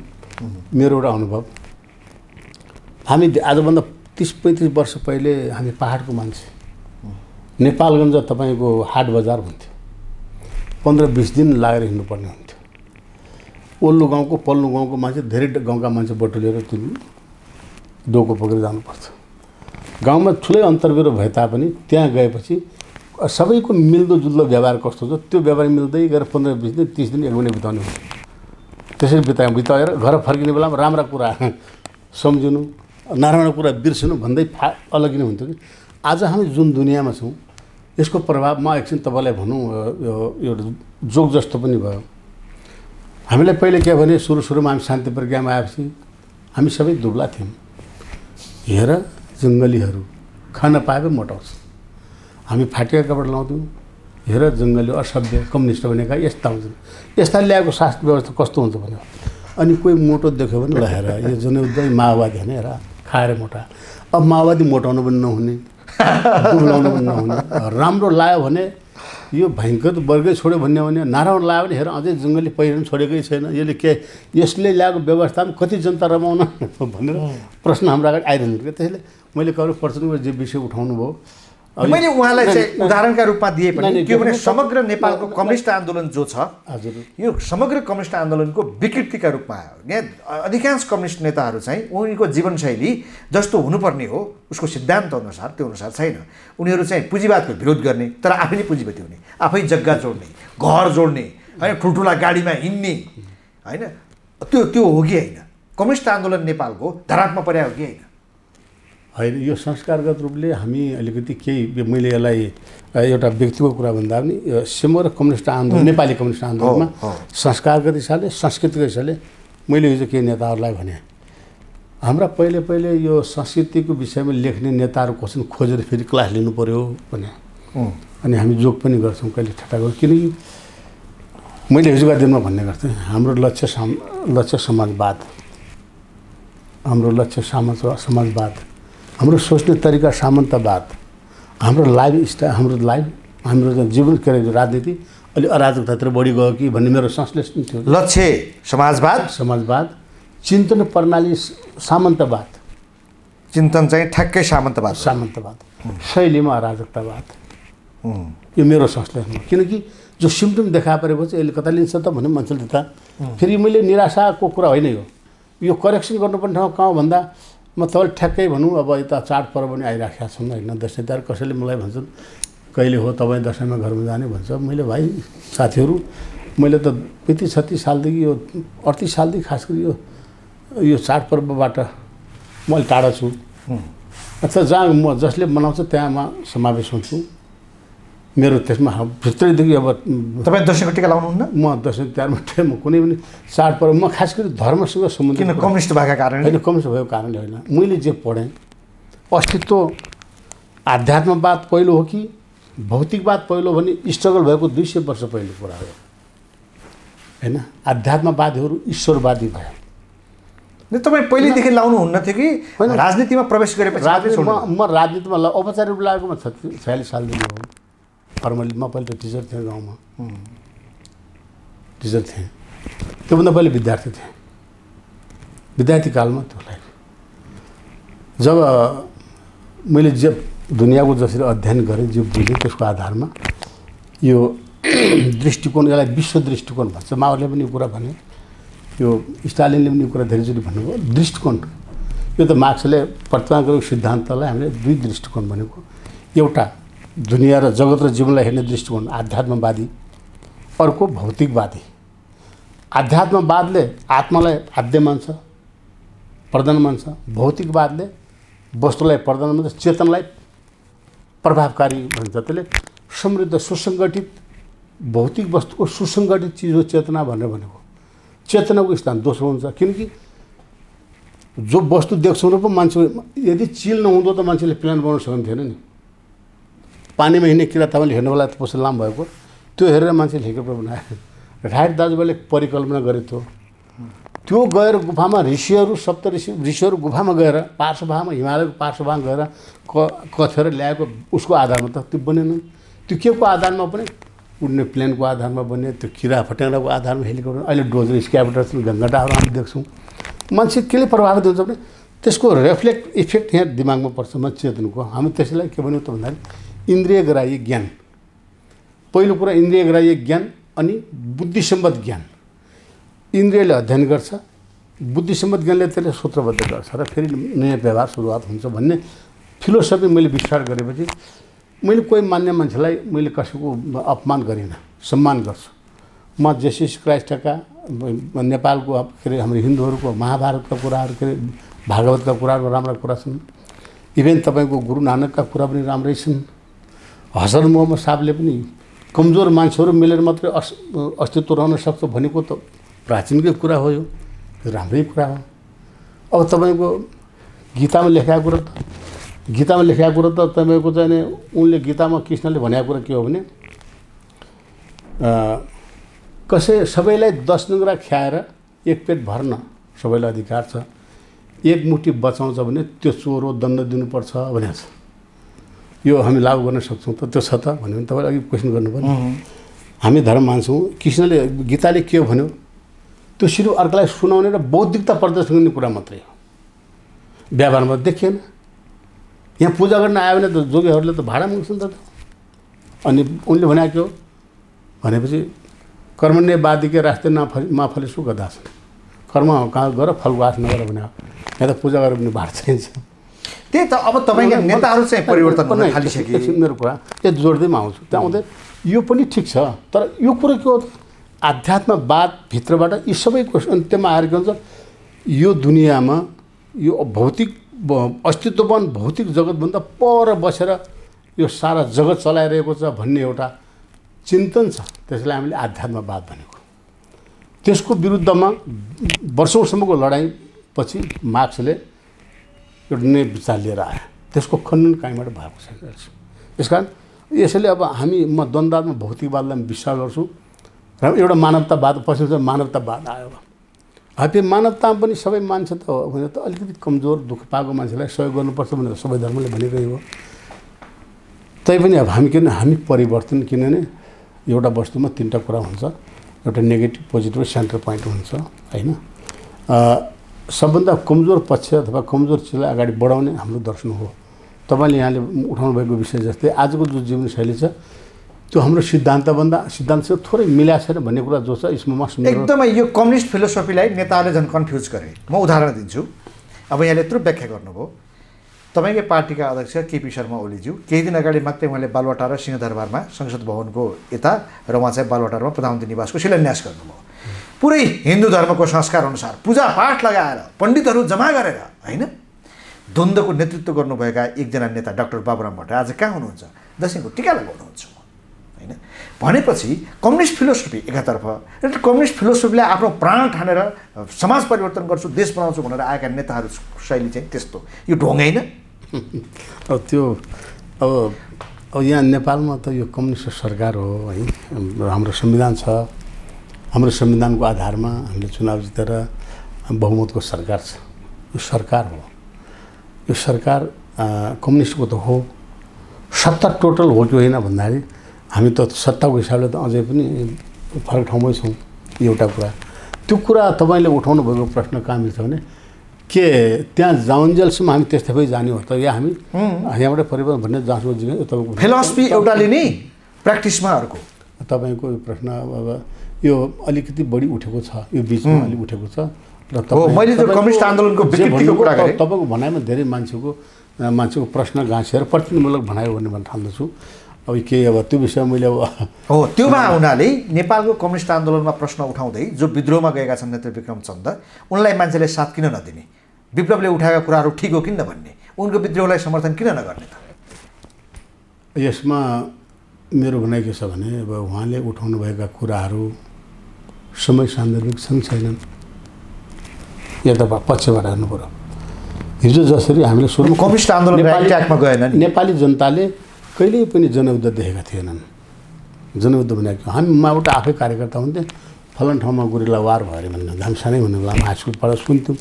मेरो एउटा अनुभव। हामी आजभन्दा तीस पैंतीस वर्ष पहिले हामी पहाडको मान्छे, नेपालगञ्ज तपाईको हाट बजार हुन्थ्यो, पंद्रह बीस दिन लागेर हिँड्नुपर्ने हुन्थ्यो। ओल्लो गाउँको पल्लो गाउँको मान्छे धेरै गाउँका मान्छे बटुलेर त्यो डोको पक्रेर जानुपर्थ्यो। गाउँमा ठुलै अन्तर्विरोध भए तापनि त्यहाँ गएपछि सबैको मिल्दोजुल्दो व्यवहार कस्तो छ त्यो व्यवहार मिल्दै गएर पंद्रह बीस दिन तीस दिन एक महिना बिताउने हुन्छ। त्यसरी बिताए बिताएर घर फर्किने बेलामा राम्रा कुरा सम्झिनु, नराम्रो कुरा बिर्सिनु भन्दै फा अलगिने हुन्थ्यो। कि आज हामी जुन दुनियाँमा छौँ यसको प्रभाव म एकछिन तपाईँलाई भनौँ यो जोग जस्तो पनि भयो। हामीलाई पहिले के भने सुरु सुरुमा हामी शान्ति प्रक्रियामा आएपछि हामी सबै दुब्ला थियौँ। हेर जङ्गलीहरू खान पाए मोटाउँछ, हामी फाटेका कपडा लाउँथ्यौँ। हेर जङ्गली असभ्य कम्युनिस्ट भनेका यस्ता हुन्छन्, यस्ता ल्याएको शास्त्र व्यवस्था कस्तो हुन्छ भन्यो। अनि कोही मोटो देख्यो भने ल हेर यो जनयुद्ध माओवादी होइन, हेर खाएर मोटा। अब माओवादी मोटाउनु पनि नहुने, दुब्लाउनु पनि नहुने, राम्रो लायो भने यो भयङ्कर वर्गै छोड्यो भन्ने हो भने, नराम्रो लायो भने हेर अझै जङ्गली पहिरन छोडेकै छैन, यसले के यसले ल्याएको व्यवस्थामा कति जनता रमाउन भनेर प्रश्न हाम्रो अगाडि आइरहन्छ। क्या त्यसले मैले कहिले प्रश्नको जे विषय उठाउनु भयो मैले उहाँलाई चाहिँ उदाहरणका रूपमा दिए पनि के भने समग्र नेपालको कम्युनिस्ट आन्दोलन जो छ हजुर यो समग्र कम्युनिस्ट आन्दोलनको विकृतिका रूपमा आयो। यहाँ अधिकांश कम्युनिस्ट नेताहरू चाहिँ उनीको जीवनशैली जस्तो हुनुपर्ने हो उसको सिद्धान्त अनुसार त्यो अनुसार छैन। उनीहरू चाहिँ पुँजीवादको विरोध गर्ने तर आफैले पुँजीवादी हुने, आफै जग्गा जोड्ने, घर जोड्ने हैन, ठुल्ठुला गाडीमा हिँड्ने हैन। त्यो त्यो हो कि हैन? कम्युनिस्ट आन्दोलन नेपालको धरातमा पर्या हो कि हैन? हैन, यो संस्कारगत रूपले हामी अलिकति केही मैले यसलाई एउटा व्यक्तिको कुरा भन्दा पनि समग्र कम्युनिस्ट आन्दोलन नेपाली कम्युनिस्ट आन्दोलनमा संस्कारगत हिसाबले सांस्कृतिक हिसाबले मैले हिजो केही नेताहरूलाई भने हाम्रा पहिले पहिले यो संस्कृतिको विषयमा लेख्ने नेताहरू कसैले खोजेर फेरि क्लास लिनु पर्यो भने अनि हामी जोक पनि गर्छौँ कहिले ठट्टा गर्छौँ। किनकि मैले हिजोका दिनमा भन्ने गर्थेँ हाम्रो लक्ष्य लक्ष्य समाजवाद, हाम्रो लक्ष्य समाज समाजवाद हाम्रो सोच्ने तरिका सामन्तवाद, हाम्रो लाइफ स्टाइल, हाम्रो लाइफ, हाम्रो जीवन के अरे राजनीति अलि अराजकतातिर बढी गयो कि भन्ने मेरो संश्लेषण थियो। लक्ष्य समाजवाद, समाजवाद चिन्तन प्रणाली सामन्तवाद, चिन्तन चाहिँ ठ्याक्कै सामन्तवाद, सामन्तवाद शैलीमा अराजकतावाद। यो मेरो संश्लेषण किनकि जो सिम्टम देखा परेपछि यसले कता लिन्छ त भन्ने मान्छेले त्यता फेरि मैले निराशाको कुरा होइन यो यो करेक्सन गर्नुपर्ने ठाउँ कहाँ भन्दा म तल ठ्याक्कै भनौँ अब यता चाडपर्व पनि आइराखेका छौँ होइन, दसैँ तिहार। कसैले मलाई भन्छन् कहिले हो तपाईँ दसैँमा घरमा जाने भन्छ। मैले भाइ साथीहरू मैले त पैँतिस छत्तिस सालदेखि यो अडतिस सालदेखि खास गरी यो यो चाडपर्वबाट म अलि टाढा छु। अथवा जहाँ म जसले मनाउँछ त्यहाँ म समावेश हुन्छु। मेरो त्यसमा भित्रैदेखि अब तपाईँ दसैँको टिका लाउनुहुन्न? म दसैँ तिहारमा म कुनै पनि चाडपर्व म खास गरी धर्मसँग सम्बन्धित किन कम्युनिस्ट भएका कारण होइन, कम्युनिस्ट भएको कारणले होइन। मैले जे पढेँ अस्तित्व आध्यात्मवाद पहिलो हो कि भौतिकवाद पहिलो भने स्ट्रगल भएको दुई सय वर्ष पहिलो कुरा हो होइन। आध्यात्मवादीहरू ईश्वरवादी भयो। तपाईँ पहिलेदेखि लाउनुहुन्न थियो कि राजनीतिमा प्रवेश गरेपछि? म राजनीतिमा औपचारिक रूप लागेको म छयालिस सालदेखि हो। फर्मली म पहिले टिचर थिएँ, गाउँमा टिचर थिएँ, त्योभन्दा पहिले विद्यार्थी थिएँ। विद्यार्थी कालमा त्यो लाइफ जब मैले जे दुनियाँको जसरी अध्ययन गरेँ जे बुझेँ त्यसको आधारमा यो दृष्टिकोण यसलाई विश्व दृष्टिकोण भन्छ। माओले पनि यो कुरा भने, यो स्टालिनले पनि यो कुरा धेरैचोटि भन्नुभयो दृष्टिकोण। यो त मार्क्सले प्रतिपादन गरेको सिद्धान्तलाई हामीले दुई दृष्टिकोण भनेको, एउटा दुनिया र जगत र जीवनलाई हेर्ने दृष्टिकोण आध्यात्मवादी, अर्को भौतिकवादी। आध्यात्मवादले आत्मालाई आद्य मान्छ, प्रधान मान्छ। भौतिकवादले वस्तुलाई प्रधान मान्छ, चेतनलाई प्रभावकारी भन्छ। त्यसले समृद्ध सुसङ्गठित भौतिक वस्तुको सुसङ्गठित चिज हो चेतना भनेर भनेको। चेतनाको स्थान दोस्रो हुन्छ किनकि जो वस्तु देख्छौँ र पो मान्छे यदि चिल नहुँदो त मान्छेले प्लान बनाउन सक्ने थिएन नि। पानी में हिड़ने किरा तब हिड़ने वाला तो पोस्ट लाम भाई तो हेर मैं लेकर बनाए राइट दाजुले परिकल्पना करे तो त्यो गएर गुफामा ऋषिहरु सप्त ऋषि ऋषिहरु गुफामा गएर पार्श्वभागमा हिमालयको पार्श्वभाग गएर कथेर ल्याएको उसको आधारमा त त्यो बनेन। त्यो केको आधारमा पनि उड्ने प्लेनको आधारमा बन्यो, त्यो किरा फट्याङको आधारमा हेलिकप्टर अहिले डोजर स्क्याभेटर्स गंगा डाँडाहरु हामी देख्छौँ। मान्छे केले प्रभावित हुन्छ भने त्यसको रिफ्लेक्ट इफेक्ट यहाँ दिमागमा पर्छ मान्छे चेतनको। हामी त्यसलाई के भन्यौ त भन्दा इन्द्रिय ग्राह्य ज्ञान, पहिलो कुरा इन्द्रिय ग्राह्य ज्ञान अनि बुद्धि सम्बद्ध ज्ञान। इन्द्रियले अध्ययन गर्छ, बुद्धि सम्बद्ध ज्ञानले त्यसले सूत्रबद्ध गर्छ र फेरि नयाँ व्यवहार सुरुवात हुन्छ भन्ने फिलोसफी मैले विस्तार गरेपछि मैले कोही मान्ने मान्छेलाई मैले कसैको अपमान गरिनँ, सम्मान गर्छु। म जेसुस क्राइस्टका नेपालको के अरे हाम्रो हिन्दूहरूको महाभारतका कुराहरू के भागवतका कुराहरू राम्रा कुरा छन्। इभेन तपाईँको गुरु नानकका कुरा पनि राम्रै छन्। हजर मोहम्मद साहबले पनि कमजोर मान्छेहरू मिलेर मात्रै अस् अस्तित्व रहन सक्छ भनेको त प्राचीनकै कुरा हो, यो राम्रै कुरा हो। अब तपाईँको गीतामा लेखेको कुरा त गीतामा लेखेको कुरा त तपाईँको चाहिँ उनले गीतामा कृष्णले भनेको कुरा के हो भने कसै सबैलाई दस नुङ्रा ख्याएर एक पेट भर्न सबैलाई अधिकार छ, एक मुठी बचाउँछ भने त्यो चोर हो दण्ड दिनुपर्छ भनेको छ। यो हामी लागू गर्न सक्छौँ त त्यो छ त भन्यो भने तपाईँले अघि क्वेसन गर्नुपर्ने। हामी धर्म मान्छौँ, कृष्णले गीताले के भन्यो त्यो सिर्फ अर्कालाई सुनाउने र बौद्धिकता प्रदर्शन गर्ने कुरा मात्रै हो, व्यवहारमा देखिएन। यहाँ पूजा गर्न आयो भने त जोगीहरूले त भाडा माग्छन् त। अनि उनले भनेको के हो भनेपछि कर्मण्य बाधिकै रास्ते नाफल माफले सु गर्दा छन्, कर्म कहाँ गर फलको आश नगर भने यहाँ त पूजा गरेर पनि भाडा चाहिन्छ। त्यही त अब तपाईँका नेताहरू चाहिँ परिवर्तन गर्न थालिसके। मेरो कुरा त्यो जोड्दैमा आउँछु, त्यहाँ आउँदै यो पनि ठिक छ तर यो कुरो के हो त आध्यात्मवाद भित्रबाट यी सबैको अन्त्यमा आएर के हुन्छ यो दुनियाँमा यो भौतिक अस्तित्ववान भौतिक जगतभन्दा पर बसेर यो सारा जगत चलाइरहेको छ भन्ने एउटा चिन्तन छ। त्यसलाई हामीले आध्यात्मवाद भनेको। त्यसको विरुद्धमा वर्षौँसम्मको लडाइँपछि मार्क्सले एउटा नयाँ विचार लिएर आयो, त्यसको खण्डन काहीँबाट भएको छैन। त्यस कारण यसैले अब हामी म द्वन्द्वात्मा भौतिकवादलाई विश्वास गर्छु र एउटा मानवतावाद पछि मानवतावाद आयो। अब मानवता पनि सबै मान्छे त हो भने त अलिकति कमजोर दुःख पाएको मान्छेलाई सहयोग गर्नुपर्छ भनेर सबै धर्मले भनिरहेको हो। तैपनि अब हामी किन हामी परिवर्तन किनभने एउटा वस्तुमा तिनवटा कुरा हुन्छ, एउटा नेगेटिभ पोजिटिभ सेन्टर पोइन्ट हुन्छ होइन। सबभन्दा कमजोर पक्ष अथवा कमजोर चिजलाई अगाडि बढाउने हाम्रो दर्शन हो। तपाईँले यहाँले उठाउनु भएको विषय जस्तै आजको जो जीवनशैली छ त्यो हाम्रो सिद्धान्तभन्दा सिद्धान्तसँग थोरै मिलाएको छैन भन्ने कुरा जो छ यसमा म एकदमै यो कम्युनिस्ट फिलोसफीलाई नेताहरूले झन् कन्फ्युज गरे। म उदाहरण दिन्छु, अब यहाँले यत्रो व्याख्या गर्नुभयो। तपाईँकै पार्टीका अध्यक्ष केपी शर्मा ओलीज्यू केही दिन अगाडि मात्रै उहाँले बालुवाटार र सिंहदरबारमा संसद भवनको यता र उहाँ चाहिँ बालुवाटारमा प्रधानमन्त्री निवासको शिलान्यास गर्नुभयो। पुरै हिन्दू धर्मको संस्कार अनुसार पूजापाठ लगाएर पण्डितहरू जम्मा गरेर होइन द्वन्द्वको नेतृत्व गर्नुभएका एकजना नेता डाक्टर बाबुराम भट्ट आज कहाँ हुनुहुन्छ? दसैँको टिका लगाउनुहुन्छ होइन। भनेपछि कम्युनिस्ट फिलोसफी एकातर्फ कम्युनिस्ट फिलोसफीलाई आफ्नो प्राण ठानेर समाज परिवर्तन गर्छु देश बनाउँछु भनेर आएका नेताहरू शैली चाहिँ त्यस्तो यो ढोङ्गैन। अब त्यो अब अब यहाँ नेपालमा त यो कम्युनिस्ट सरकार हो है, हाम्रो संविधान छ, हाम्रो संविधानको आधारमा हामीले चुनाव जितेर बहुमतको सरकार छ। यो सरकार हो, यो सरकार कम्युनिस्टको त हो। सत्ता टोटल हो कि होइन भन्दाखेरि हामी त सत्ताको हिसाबले त अझै पनि फरक ठाउँमै छौँ, एउटा कुरा। त्यो कुरा तपाईँले उठाउनु भएको प्रश्न कहाँनिर छ भने के त्यहाँ जाउन्जेलसम्म हामी त्यस्तै भइ जाने हो त या हामी यहाँबाट परिवर्तन भन्ने जाँचको जीवन तपाईँको फिलोसफी एउटाले नै प्र्याक्टिसमा अर्को। तपाईँको यो प्रश्न अब यो अलिकति बढी उठेको छ, यो बिचमा अलिक उठेको छ र तपाईँको भनाइमा धेरै मान्छेको मान्छेको प्रश्न गाँसेर प्रतिनिधिमूलक भनाइ हो भन्ने ठान्दछु। अब के अब त्यो विषयमा मैले अब हो त्योमा हुनाले नेपालको कम्युनिस्ट आन्दोलनमा प्रश्न उठाउँदै जो विद्रोहमा गएका छन् नेत्र विक्रम चन्द उनलाई मान्छेले साथ किन नदिने, विप्लवले उठाएका कुराहरू ठिक हो किन नभन्ने, उनको विद्रोहलाई समर्थन किन नगर्ने? त यसमा मेरो भनाइ के छ भने अब उहाँले उठाउनुभएका कुराहरू समय सान्दर्भिक छन् छैनन् या त पक्षबाट हेर्नु पऱ्यो। हिजो जसरी हामीले सुरु कम्युनिस्ट आन्दोलन नेपाली जनताले कहिले पनि जनयुद्ध देखेका थिएनन्। जनयुद्ध भनेको हामी म एउटा आफै कार्यकर्ता हुन्थे, फलन ठाउँमा गुरिल्ला वार भयो अरे भन्ने, हामी सानै भन्ने बेलामा हाईस्कुल पढ्दा सुन्थ्यौँ,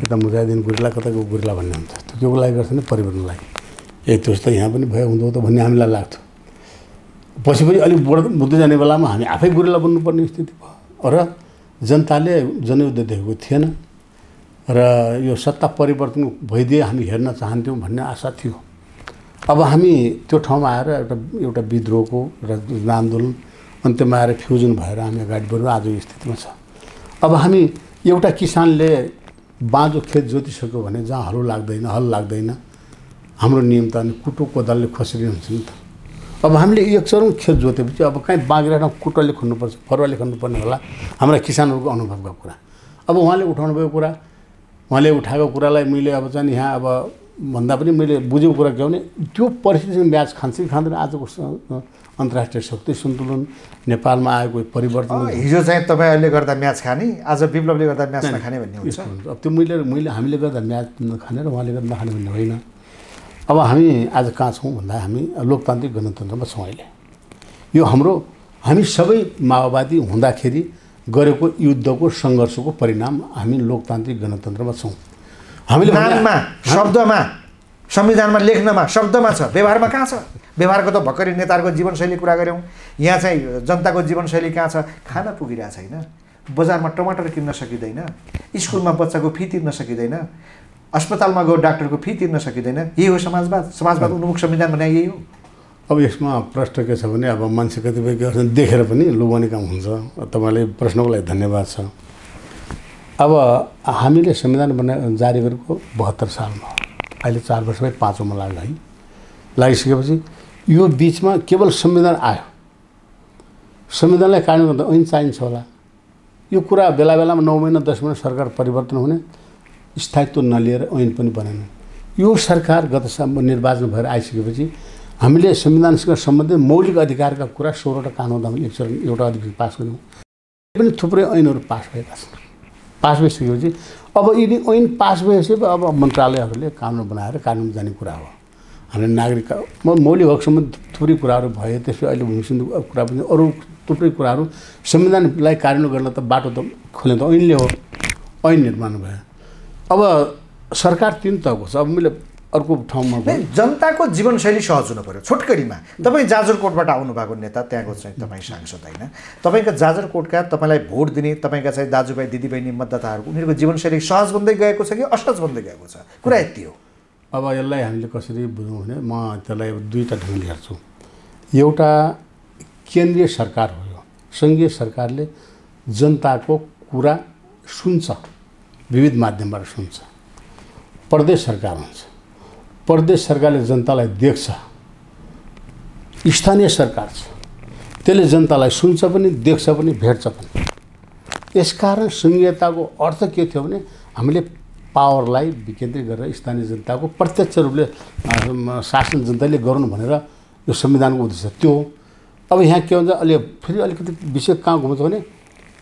यता मुजाहिदिन गुरिल्ला कताको गुरिल्ला भन्ने हुन्छ। त्यो केको लागि गर्छ भने परिवर्तनलाई, ए त्यस्तो यहाँ पनि भयो हुँदो त भन्ने हामीलाई लाग्थ्यो। पछि पछि अलिक बढ्दै जाने बेलामा हामी आफै गुरिल्ला बन्नुपर्ने स्थिति भयो र जनताले जनयुद्ध देखेको थिएन र यो सत्ता परिवर्तन भइदिए हामी हेर्न चाहन्थ्यौँ भन्ने आशा थियो। अब हामी त्यो ठाउँमा आएर एउटा एउटा विद्रोहको र आन्दोलन अन्त्यमा आएर फ्युजन भएर हामी अगाडि बढ्यौँ, आज यो स्थितिमा छ। अब हामी एउटा किसानले बाँझो खेत जोतिसक्यो भने जहाँ हलो लाग्दैन हल लाग्दैन हाम्रो नियम त अनि कुटो कोदालले खोसेर हुन्छ नि त। अब हामीले एक चरण खेत जोतेपछि अब कहीँ बाँकी ठाउँ कुटोले खन्नुपर्छ, फरुवाले खन्नुपर्ने होला, हाम्रा किसानहरूको अनुभवका कुरा। अब उहाँले उठाउनुभएको कुरा, उहाँले उठाएको कुरालाई मैले अब चाहिँ यहाँ अब भन्दा पनि मैले बुझेको कुरा के हो भने त्यो परिस्थितिमा ब्याज खान्छ कि खाँदैन आजको अन्तर्राष्ट्रिय शक्ति सन्तुलन नेपालमा आएको परिवर्तन। हिजो चाहिँ तपाईँहरूले गर्दा म्याच खाने, आज विप्लवले गर्दा म्याच नखाने भन्ने हुन्छ। अब त्यो मैले मैले हामीले गर्दा म्याच नखाने र उहाँले गर्दा नखाने भन्ने होइन। अब हामी आज कहाँ छौँ भन्दा हामी लोकतान्त्रिक गणतन्त्रमा छौँ। अहिले यो हाम्रो हामी सबै माओवादी हुँदाखेरि गरेको युद्धको सङ्घर्षको परिणाम हामी लोकतान्त्रिक गणतन्त्रमा छौँ। हामीले नाममा शब्दमा संविधानमा लेख्नमा शब्दमा छ, व्यवहारमा कहाँ छ? व्यवहारको त भर्खरै नेताहरूको जीवनशैली कुरा गऱ्यौँ, यहाँ चाहिँ जनताको जीवनशैली कहाँ छ? खाना पुगिरहेको छैन, बजारमा टमाटर किन्न सकिँदैन, स्कुलमा बच्चाको फी तिर्न सकिँदैन, अस्पतालमा गयो डाक्टरको फी तिर्न सकिँदैन। यही हो समाजवाद, समाजवाद उन्मुख संविधान भने यही हो। अब यसमा प्रश्न के छ भने अब मान्छे कतिपय के गर्छन् देखेर पनि लोभ्याउने काम हुन्छ। तपाईँले प्रश्नको लागि धन्यवाद छ। अब हामीले संविधान बना जारी गरेको बहत्तर सालमा, अहिले चार वर्षमै पाँचौँमा लाग्यो है। लागिसकेपछि यो बिचमा केवल संविधान आयो, संविधानलाई कार्यान्वयन गर्दा ऐन चाहिन्छ होला। यो कुरा बेला बेलामा नौ महिना दस महिना सरकार परिवर्तन हुने, स्थायित्व नलिएर ऐन पनि बनेन। यो सरकार गत निर्वाचन भएर आइसकेपछि हामीले संविधानसँग सम्बन्धित मौलिक अधिकारका कुरा सोह्रवटा कानुन हामीले एक एउटा अधिवेशन पास गर्यौँ, पनि थुप्रै ऐनहरू पास भएका छन्। पास भइसकेपछि अब यदि ऐन पास भइसकेपछि अब मन्त्रालयहरूले कानुन बनाएर कानुन जाने कुरा हो। हाम्रो नागरिक मौलिक हक सम्बन्धी थुप्रै कुराहरू भयो, त्यसपछि अहिले भूमिसन्धि कुरा पनि अरू थुप्रै कुराहरू संविधानलाई कार्यान्वयन गर्न त बाटो त खोल्यो त ऐनले हो, ऐन निर्माण भयो। अब सरकार तिन तहको छ। अब मैले अर्को ठाउँमा जनताको जीवनशैली सहज हुनु पर्यो। छोटकरीमा तपाईँ जाजरकोटबाट आउनुभएको नेता, त्यहाँको चाहिँ तपाईँ सांसद होइन, तपाईँका जाजरकोटका तपाईँलाई भोट दिने तपाईँका चाहिँ दाजुभाइ दिदीबहिनी मतदाताहरूको उनीहरूको जीवनशैली सहज बन्दै गएको छ कि असहज बन्दै गएको छ? कुरा यति हो। अब यसलाई हामीले कसरी बुझौँ भने म त्यसलाई दुईवटा ढङ्गले हेर्छु। एउटा केन्द्रीय सरकार हो, यो सङ्घीय सरकारले जनताको कुरा सुन्छ, विविध माध्यमबाट सुन्छ। प्रदेश सरकार हुन्छ, प्रदेश सरकारले जनतालाई देख्छ। स्थानीय सरकार छ, त्यसले जनतालाई सुन्छ पनि, देख्छ पनि, भेट्छ पनि। यसकारण सङ्घीयताको अर्थ के थियो भने हामीले पावरलाई विकेन्द्रित गरेर स्थानीय जनताको प्रत्यक्ष रूपले शासन जनताले गर्नु भनेर यो संविधानको उद्देश्य त्यो हो। अब यहाँ के हुन्छ अलि फेरि अलिकति विषय कहाँ घुम्छ भने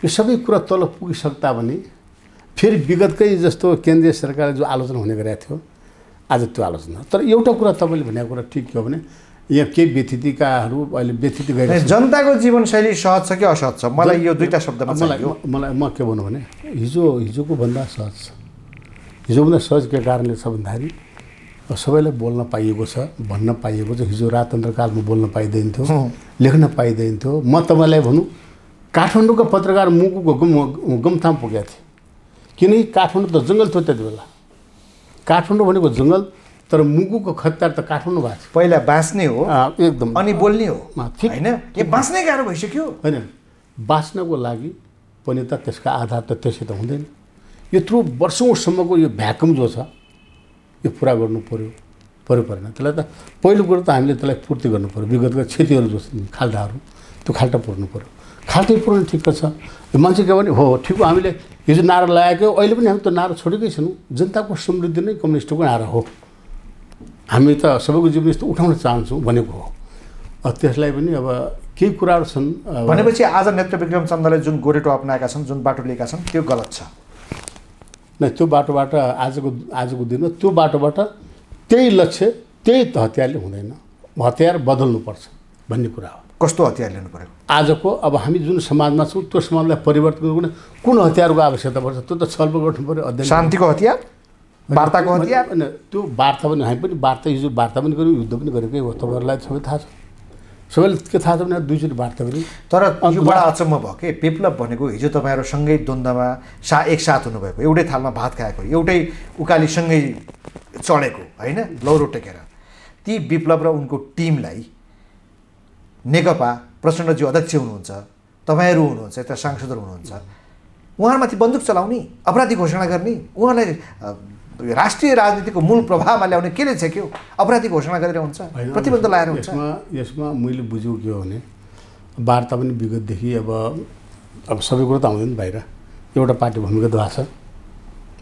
यो सबै कुरा तल पुगिसक्दा भने फेरि विगतकै जस्तो केन्द्रीय सरकारले जो आलोचना हुने गरेको थियो आज त्यो आलोचना। तर एउटा कुरा तपाईँले भनेको कुरा ठिक हो भने यहाँ केही व्यथितिकाहरू अहिले व्यथिति गएर जनताको जीवनशैली सहज छ कि असहज छ? मलाई यो दुईवटा शब्दमा मलाई मलाई म के भन्नु भने हिजो हिजोको भन्दा सहज छ। हिजोभन्दा सहज के कारणले छ भन्दाखेरि सबैलाई बोल्न पाइएको छ, भन्न पाइएको छ। हिजो राजतन्त्रकालमा बोल्न पाइँदैन थियो, लेख्न पाइँदैन थियो। म तपाईँलाई भनौँ काठमाडौँका पत्रकार मुकुको गमथाम पुगेका थिए, किनकि काठमाडौँ त जङ्गल थियो त्यति बेला। काठमाडौँ भनेको जङ्गल, तर मुकुको खत्तार त काठमाडौँ भएको थियो। पहिला बाँच्ने हो एकदम, अनि बोल्ने हो ठिक होइन? यो बाँच्नै गाह्रो भइसक्यो होइन? बाँच्नको लागि पनि त त्यसका आधार त त्यसै त हुँदैन। यत्रो वर्षौँसम्मको यो भ्याकुम जो छ यो पुरा गर्नु पर्यो पर्यो परेन त्यसलाई त पहिलो कुरो त हामीले त्यसलाई पूर्ति गर्नु पर्यो। विगतका क्षतिहरू जो खाल्टाहरू त्यो खाल्टा पुर्नु पर्यो, खाल्टै पुर्नु ठिक छ। मान्छे के भने हो ठिक हो, हामीले हिजो नारा लगाएको अहिले पनि हामी त नारा छोडेकै छैनौँ। जनताको समृद्धि नै कम्युनिस्टको नारा हो, हामी त सबैको जीवन यस्तो उठाउन चाहन्छौँ भनेको हो। त्यसलाई पनि अब केही कुराहरू छन् भनेपछि आज नेत्र विक्रम चन्द्रले जुन गोरेटो अप्नाएका छन्, जुन बाटो लिएका छन् त्यो गलत छ न? त्यो बाटोबाट आजको आजको दिनमा त्यो बाटोबाट त्यही लक्ष्य त्यही हत्याले हुँदैन। हतियार बदल्नु पर्छ भन्ने कुरा हो। कस्तो हतियार लिनु पर्यो आजको? अब हामी जुन समाजमा छौं त्यो समाजलाई परिवर्तन गर्न कुन हतियारको आवश्यकता पर्छ त्यो त छलफल गर्नु पर्यो। अध्ययन शान्तिको हतियार, वार्ताको हतियार, त्यो वार्ता पनि हामी पनि वार्ता हिजो वार्ता पनि गर्यौं, युद्ध पनि गरेकै हो, तपाईहरुलाई सबै थाहा छ, सबैले के थाहा छ भने दुईचोटी वार्ता पनि। तर यो बडा अचम्म भयो के पेप्लब भनेको हिजो तपाईहरु सँगै द्वन्द्वमा सा एकसाथ हुनुभएको, एउटै थालमा भात खाएको, एउटै उकाली सँगै चढेको हैन लौरो टेकेर, ती विप्लब र उनको टिमलाई नेकपा प्रचण्डज्यू अध्यक्ष हुनुहुन्छ, तपाईहरू हुनुहुन्छ, यता सांसदहरू हुनुहुन्छ, उहाँमाथि बन्दुक चलाउने, अपराधी घोषणा गर्ने, उहाँलाई राष्ट्रिय राजनीतिको मूल प्रभावमा ल्याउने केले छेक्यो? अपराधी घोषणा गरेर हुन्छ, प्रतिबन्ध लाएर हुन्छ। यसमा यसमा मैले बुझ्यो के हो भने वार्ता पनि विगतदेखि अब अब सबै कुरो त आउँदैन बाहिर, एउटा पार्टी भूमिगत भएको छ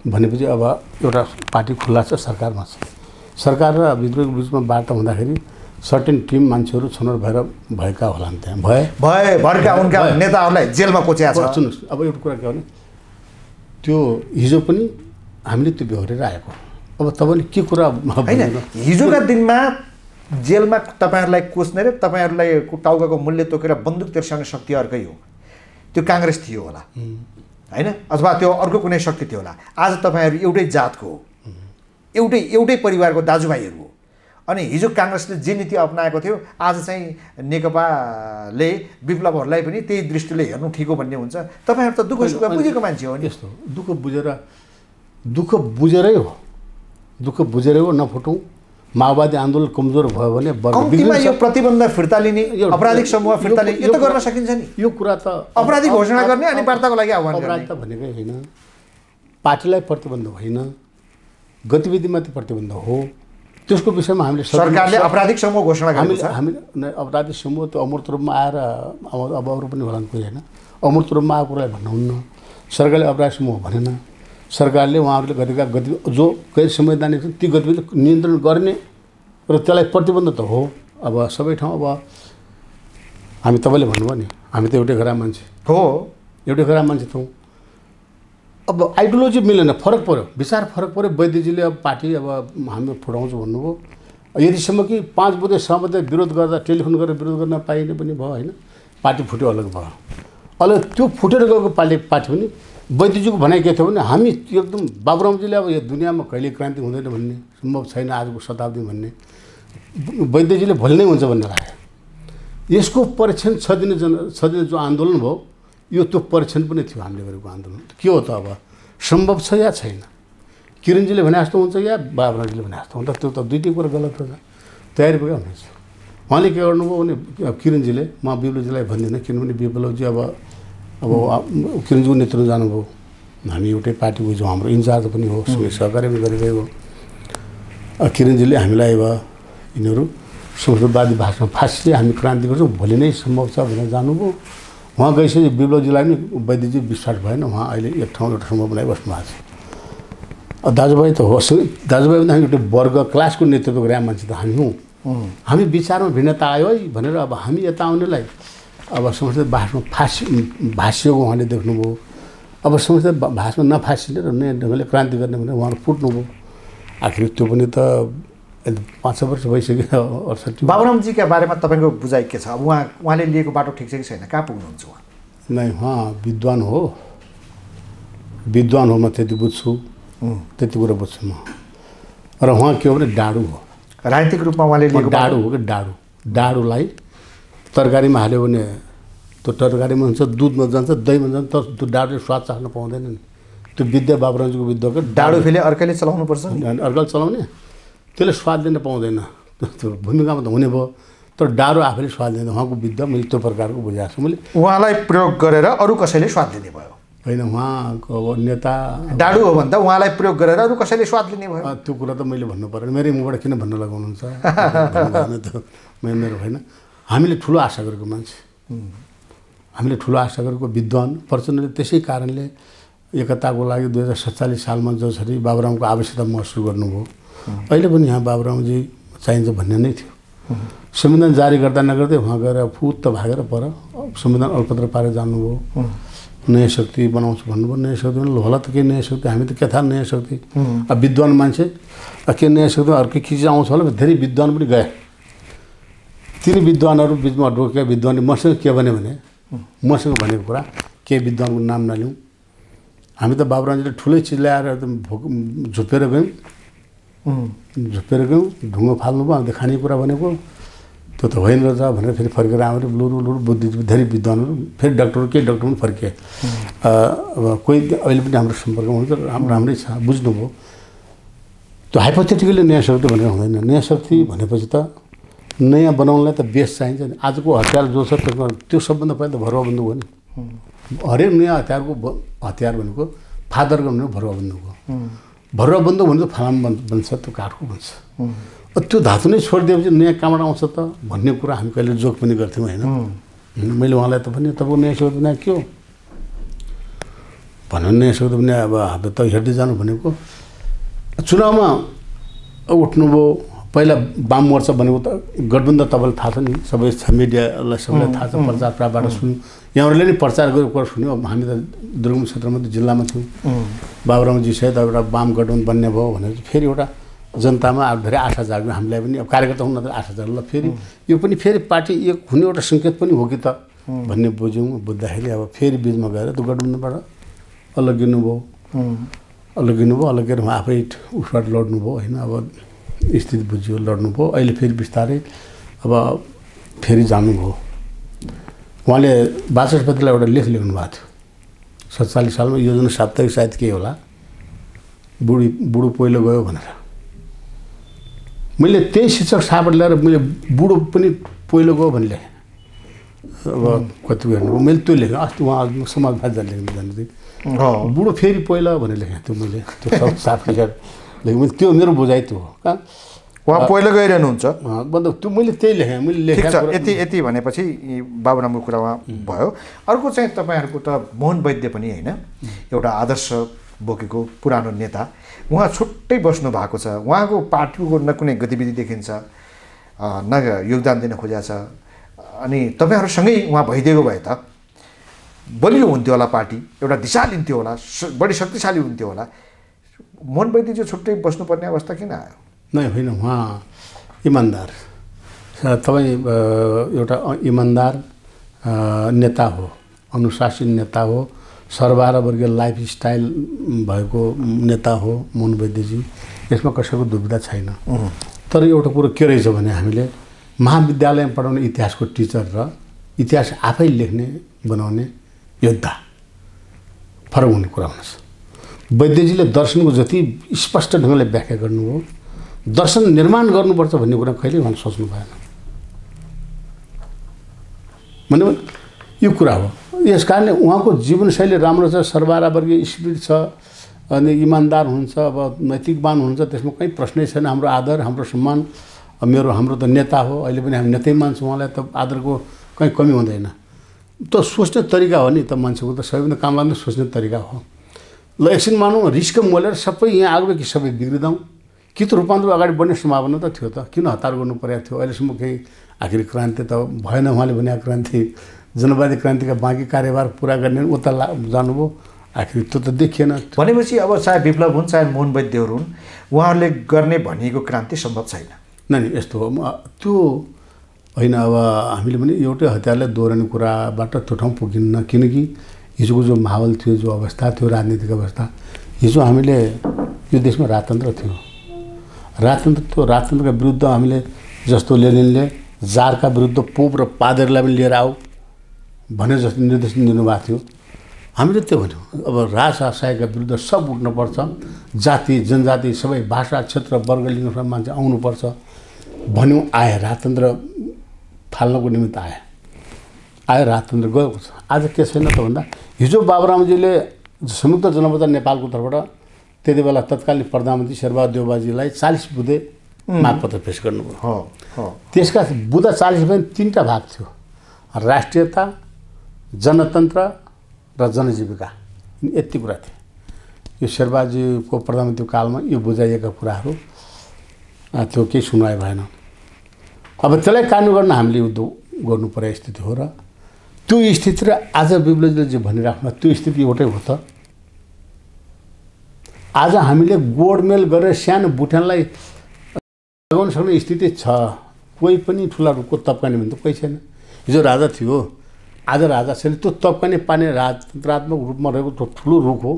भनेपछि अब एउटा पार्टी खुल्ला छ सरकारमा छ, सरकार र विद्रोहीको बिचमा वार्ता हुँदाखेरि सर्टेन टिम मान्छेहरू छनौट भएर भएका होला नि, त्यहाँ भए भए भएका उनका नेताहरूलाई जेलमा कोच्याछ। सुन्नुहोस् अब एउटा कुरा के हो भने त्यो हिजो पनि हामीले त्यो बेहोरेर आएको, अब तपाईँले के कुरा होइन हिजोका दिनमा जेलमा तपाईँहरूलाई कोच्ने र तपाईँहरूलाई टाउकाको मूल्य तोकेर बन्दुक तिर्साउने शक्ति अर्कै हो, त्यो काङ्ग्रेस थियो होला हैन, अथवा त्यो अर्को कुनै शक्ति थियो होला। आज तपाईँहरू एउटै जातको हो, एउटै एउटै परिवारको दाजुभाइहरू हो, अनि हिजो काङ्ग्रेसले जे नीति अपनाएको थियो आज चाहिँ नेकपाले विप्लवहरूलाई पनि त्यही दृष्टिले हेर्नु ठिक हो भन्ने हुन्छ। तपाईँहरू त दुःख सुख बुझेको मान्छे हो नि, यस्तो दुःख बुझेर दुःख बुझेरै हो, दुःख बुझेरै हो नफुटौँ। माओवादी आन्दोलन कमजोर भयो भने कम्तीमा यो प्रतिबन्ध फिर्ता लिने, अपराधिक समूह फिर्ता लिने, यो त गर्न सकिन्छ नि। यो कुरा त अपराधी घोषणा गर्ने अनि वार्ताको लागि आह्वान गर्ने, अपराध त भनेकै होइन, पार्टीलाई प्रतिबन्ध होइन, गतिविधिमाथि प्रतिबन्ध हो, त्यसको विषयमा हामीले सरकारले अपराधिक समूह घोषणा गरेको छ। हामीले अपराधिक समूह त्यो अमूर्त रूपमा आएर अब अरू पनि होला नि कोही होइन, अमूर्त रूपमा आएको कुरालाई भन्नुहुन्न, सरकारले अपराधिक समूह भनेन, सरकारले उहाँहरूले गरेका गतिविधि जो गैर संवैधानिक ती गतिविधि नियन्त्रण गर्ने र त्यसलाई प्रतिबन्ध त हो। अब सबै ठाउँ अब हामी तपाईँले भन्नुभयो नि हामी त एउटै घरका मान्छे हो, एउटै घरका मान्छे थियौँ, अब आइडियोलोजी मिलेन, फरक पर्यो, विचार फरक पर्यो। वैद्यजीले अब पार्टी अब हामी फुटाउँछौँ भन्नुभयो, यतिसम्म कि पाँच बुधे छ बुधे विरोध गर्दा टेलिफोन गरेर विरोध गर्न पाइने पनि भयो होइन, पार्टी फुट्यो अलग भयो। अलग त्यो फुटेर गएको पार्टी पार्टी पनि वैद्यजीको भनाइ के थियो भने हामी एकदम बाबुरामजीले अब यो दुनियाँमा कहिले क्रान्ति हुँदैन भन्ने, सम्भव छैन आजको शताब्दी भन्ने, वैद्यजीले भोलि नै हुन्छ भन्ने लाग्यो। यसको परीक्षण छ दिन जन छ दिन जो आन्दोलन भयो यो त्यो परीक्षण पनि थियो हामीले गरेको आन्दोलन। के हो त अब सम्भव छ या छैन, किरणजीले भने जस्तो हुन्छ या बाबुरामजीले भने जस्तो हुन्छ, त्यो त दुईटै कुरा गलत हुन्छ, तयारी पुगेको हुनेछ। उहाँले के गर्नुभयो भने किरणजीले म बिप्लवजीलाई भन्दिनँ किनभने बिप्लवजी अब अब किरणजीको नेतृत्व जानुभयो, हामी एउटै पार्टीको जो हाम्रो इन्चार्ज पनि हो, सहकार्य पनि गरिरहेको हो, किरणजीले हामीलाई अब यिनीहरू संस्कृतवादी भाषामा फाँसी हामी क्रान्ति गर्छौँ भोलि नै सम्भव छ भनेर जानुभयो। वहाँ गइसकेपछि बिप्लवजीलाई पनि वैद्यजी विश्वास भएन, उहाँ अहिले एक ठाउँ एउटा ठाउँमा बनाइबस्नु भएको छ। दाजुभाइ त हो, दाजुभाइ भन्दा हामी एउटा वर्ग क्लासको नेतृत्व गरेका मान्छे त हामी हौँ, हामी विचारमा भिन्नता आयो है भनेर अब हामी यता आउनेलाई अब संस्कृत भाषामा फाँसी भाषिएको उहाँले देख्नुभयो, अब संस्कृत भाषामा नफाँसिने र नयाँ ढङ्गले क्रान्ति गर्ने भनेर उहाँले फुट्नुभयो। आखिर त्यो पनि त पाँच छ वर्ष भइसक्यो। अडसठी बाबुरामजीका बारेमा तपाईँको बुझाइ के छ? अब उहाँ उहाँले लिएको बाटो ठिक छ कि छैन, कहाँ पुग्नुहुन्छ उहाँ? नै उहाँ विद्वान हो, विद्वान हो, म त्यति बुझ्छु, त्यति कुरा बुझ्छु म। र उहाँ के हो भने डाडु हो, राजनीतिक रूपमा उहाँले लिएको डाडु हो कि डाडु, डाडुलाई तरकारीमा हाल्यो भने त्यो तरकारीमा हुन्छ, दुधमा जान्छ, दहीमा जान्छ, तर त्यो डाडुले स्वाद चाख्न पाउँदैन नि। त्यो विद्या बाबुरामजीको विद्याको डाडु फेरि अर्कैले चलाउनु पर्छ, अर्कैले चलाउने त्यसले स्वाद लिन पाउँदैन, त्यो भूमिकामा त हुने भयो, तर डाडु आफैले स्वाद लिँदैन। उहाँको विद्या मैले त्यो प्रकारको बुझाएको छु, मैले उहाँलाई प्रयोग गरेर अरू कसैले स्वाद लिने भयो होइन, उहाँको नेता डाडु हो भन्दा उहाँलाई प्रयोग गरेर अरू कसैले स्वाद लिने भयो, त्यो कुरा त मैले भन्नु पऱ्यो, मेरै मुखबाट किन भन्न लगाउनुहुन्छ मेरो होइन। हामीले ठुलो आशा गरेको मान्छे, हामीले ठुलो आशा गरेको विद्वान प्रचण्डले, त्यसै कारणले एकताको लागि दुई हजार सत्तालिस सालमा जसरी बाबुरामको आवश्यकता महसुस गर्नुभयो, अहिले पनि यहाँ बाबुरामजी चाहिन्छ भन्ने नै थियो। संविधान जारी गर्दा नगर्दै उहाँ गएर फुत्त भागेर पर संविधान अलपत्र पारेर जानुभयो, नयाँ शक्ति बनाउँछु भन्नुभयो, नयाँ शक्ति होला त के नयाँ शक्ति, हामी त के थाहा नयाँ शक्ति, अब विद्वान मान्छे के नयाँ शक्ति अर्कै के चिज आउँछ होला, धेरै विद्वान पनि गए। तीन विद्वानहरु बीचमा ढोकेका विद्वान मसँग के भन्यो भने मसँग भनेको कुरा के विद्वानको नाम नलिउँ। हामी त बाबुरामजीले ठुलै चीज ल्याएर झुपेर गयौं झुपेर गयौं ढुङ्गो फाल्नु भयो। हामीले खाने कुरा भनेको त्यो त होइन रहेछ भनेर फेरि फर्केर आउँदै लुरु लुरु बुद्धिजीवी धेरै विद्वानहरु फेरि डाक्टर के डाक्टर पनि फर्के। अब कोही अहिले पनि हाम्रो सम्पर्कमा हुन्छ राम्रो राम्रै छ बुझ्नुभयो। त्यो हाइपोथेटिकली नयाँ शक्ति भनेर हुँदैन। नयाँ शक्ति भनेपछि त नयाँ बनाउनलाई त बेस चाहिन्छ नि। आजको हतियार जो छ त्यो सबभन्दा पहिला त भरुवाबन्धु हो नि। हरेक नयाँ हतियारको हतियार भनेको फादर गर्नु भरुवाबन्धुको भरुवाबन्धु भनेको फलाम बन्छ त्यो काठको बन्छ। त्यो धातु नै छोडिदिएपछि नयाँ कहाँबाट आउँछ त भन्ने कुरा हामी कहिले जोक पनि गर्थ्यौँ होइन। मैले उहाँलाई त भने तपाईँको नयाँ शब्द बिना के हो भन्यो। नयाँ शब्द बिना अब हामी त हेर्दै जानु भनेको चुनावमा उठ्नुभयो। पहिला वाम मोर्चा भनेको त गठबन्धन तपाईँलाई थाहा छ नि सबै छ मिडियालाई सबैलाई थाहा छ। प्रचार प्राप्तबाट सुन्यो यहाँहरूले नै प्रचार गरेको कुरा सुन्यो। अब हामी त दुर्गम क्षेत्रमा त जिल्लामा थियौँ। बाबुरामजी सहित एउटा वाम गठबन्धन बन्ने भयो भनेर फेरि एउटा जनतामा अब धेरै आशा जाग्यो। हामीलाई पनि अब कार्यकर्ता हुन त आशा जाग्यो ल फेरि यो पनि फेरि पार्टी एक हुने एउटा सङ्केत पनि हो कि त भन्ने बुझ्यौँ। बुझ्दाखेरि अब फेरि बिचमा गएर त्यो गठबन्धनबाट अलगिनु भयो अलगिनु भयो अलगेर उहाँ आफै उसबाट लड्नुभयो होइन। अब स्थिति बुझ्यो लड्नुभयो। अहिले फेरि बिस्तारै अब फेरि जानुभयो। उहाँले वाचस्पतिलाई एउटा लेख लेख्नु भएको थियो सत्तालिस सालमा योजना साप्ताहिक सायद के होला बुढी बुढो पहिलो गयो भनेर। मैले त्यही शीर्षक सापट ल्याएर मैले बुढो पनि पहिलो गयो भने लेखेँ। अब कति हेर्नु मैले त्यो लेखेँ अस्ति उहाँ समाजवादी लेख्नु जानु थियो बुढो फेरि पहिला भनेर लेखेँ। त्यो मैले त्यो साफ लेखेर लेखेँ त्यो मेरो बुझाइ त्यो हो कहाँ उहाँ पहिलो गइरहनुहुन्छ भन्दा त्यो मैले त्यही लेखेँ। मैले लेखेँ यति यति भनेपछि बाबुरामको कुरा उहाँ भयो। अर्को चाहिँ तपाईँहरूको त मोहन वैद्य पनि होइन एउटा आदर्श बोकेको पुरानो नेता उहाँ छुट्टै बस्नु भएको छ। उहाँको पार्टीको न कुनै गतिविधि देखिन्छ न योगदान दिन खोजेको छ। अनि तपाईँहरूसँगै उहाँ भइदिएको भए त बलियो हुन्थ्यो होला पार्टी एउटा दिशा लिन्थ्यो होला बढी शक्तिशाली हुन्थ्यो होला। मोहन वैद्य चाहिँ छुट्टै बस्नुपर्ने अवस्था किन आयो? नै होइन उहाँ इमान्दार तपाईँ एउटा इमान्दार नेता हो अनुशासित नेता हो सर्वहारावर्गीय लाइफ स्टाइल भएको नेता हो मोहन वैद्यजी। यसमा कसैको दुविधा छैन। तर एउटा कुरो के रहेछ भने हामीले महाविद्यालयमा पढाउने इतिहासको टिचर र इतिहास आफै लेख्ने बनाउने योद्धा फरक हुने कुरा हुनुहोस्। वैद्यजीले दर्शनको जति स्पष्ट ढङ्गले व्याख्या गर्नुभयो दर्शन निर्माण गर्नुपर्छ भन्ने कुरा कहिले उहाँले सोच्नु भएन। मैले यो कुरा हो यस कारणले उहाँको जीवनशैली राम्रो छ सर्वहारावर्गीय स्पिरिट छ अनि इमान्दार हुन्छ अब नैतिकवान हुन्छ त्यसमा कहीँ प्रश्नै छैन। हाम्रो आदर हाम्रो सम्मान मेरो हाम्रो त नेता हो अहिले पनि हामी नेतै मान्छौँ। उहाँलाई त आदरको कहीँ कमी हुँदैन। त सोच्ने तरिका हो नि त मान्छेको त सबैभन्दा काम लाग्ने सोच्ने तरिका हो। ल एकछिन मानौँ रिस्क मोलेर सबै यहाँ आग्यो कि सबै बिग्रिदाउँ कि त रूपान्तर अगाडि बढ्ने सम्भावना त थियो त किन हतार गर्नु परेको थियो। अहिलेसम्म केही आखिर क्रान्ति त भएन। उहाँले भने क्रान्ति जनवादी क्रान्तिका बाँकी कार्यभार पुरा गर्ने उता ला जानुभयो आखिर त्यो त देखिएन। भनेपछि अब चाहे विप्लव हुन् चाहे मोहन वैद्यहरू हुन् उहाँहरूले गर्ने भनिएको क्रान्ति सम्भव छैन। नानी यस्तो हो त्यो होइन। अब हामीले पनि एउटै हतियारलाई दोहोऱ्याउने कुराबाट त्यो ठाउँ पुगिन्न। किनकि हिजोको जो माहौल थियो जो अवस्था थियो राजनीतिक अवस्था हिजो हामीले यो देशमा राजतन्त्र थियो। राजतन्त्र त्यो राजतन्त्रका विरुद्ध हामीले जस्तो लेनिनले जारका विरुद्ध पोप र पादरलाई पनि लिएर आऊ भने जस्तो निर्देशन दिनुभएको थियो। हामीले त्यो भन्यौँ अब राजशाहीका विरुद्ध सब उठ्नुपर्छ। जाति जनजाति सबै भाषा क्षेत्र वर्ग लिनु मान्छे आउनुपर्छ भन्यौँ। आए राजतन्त्र फाल्नको निमित्त आए आयो राजतन्त्र गएको छ। आज के छैन त भन्दा हिजो बाबुरामजीले संयुक्त जनमोर्चा नेपालको तर्फबाट त्यति बेला तत्कालीन प्रधानमन्त्री शेरबहादुर देउवाजीलाई चालिस बुँदे मागपत्र पेस गर्नुभयो। त्यसका बुँदा चालिस पनि तिनवटा भाग थियो राष्ट्रियता जनतन्त्र र जनजीविका यति कुरा थिए। यो शेरबहादुरजीको प्रधानमन्त्री कालमा यो बुझाइएका कुराहरू त्यो केही सुनवाई भएन। अब त्यसलाई कानुन गर्न हामीले उद्योग गर्नु पर्ने स्थिति हो र त्यो स्थिति र आज विप्लवजीले जे भनिराख्नु त्यो स्थिति एउटै हो त। आज हामीले गोडमेल गरेर सानो बुट्यानलाई लगाउन सक्ने स्थिति छ कोही पनि ठूला रुखको तप्काने भन्ने त कोही छैन। हिजो राजा थियो, आज राजा छैन। त्यो तप्काने पानी राजतन्त्रात्मक रूपमा रहेको त्यो ठूलो रुख हो,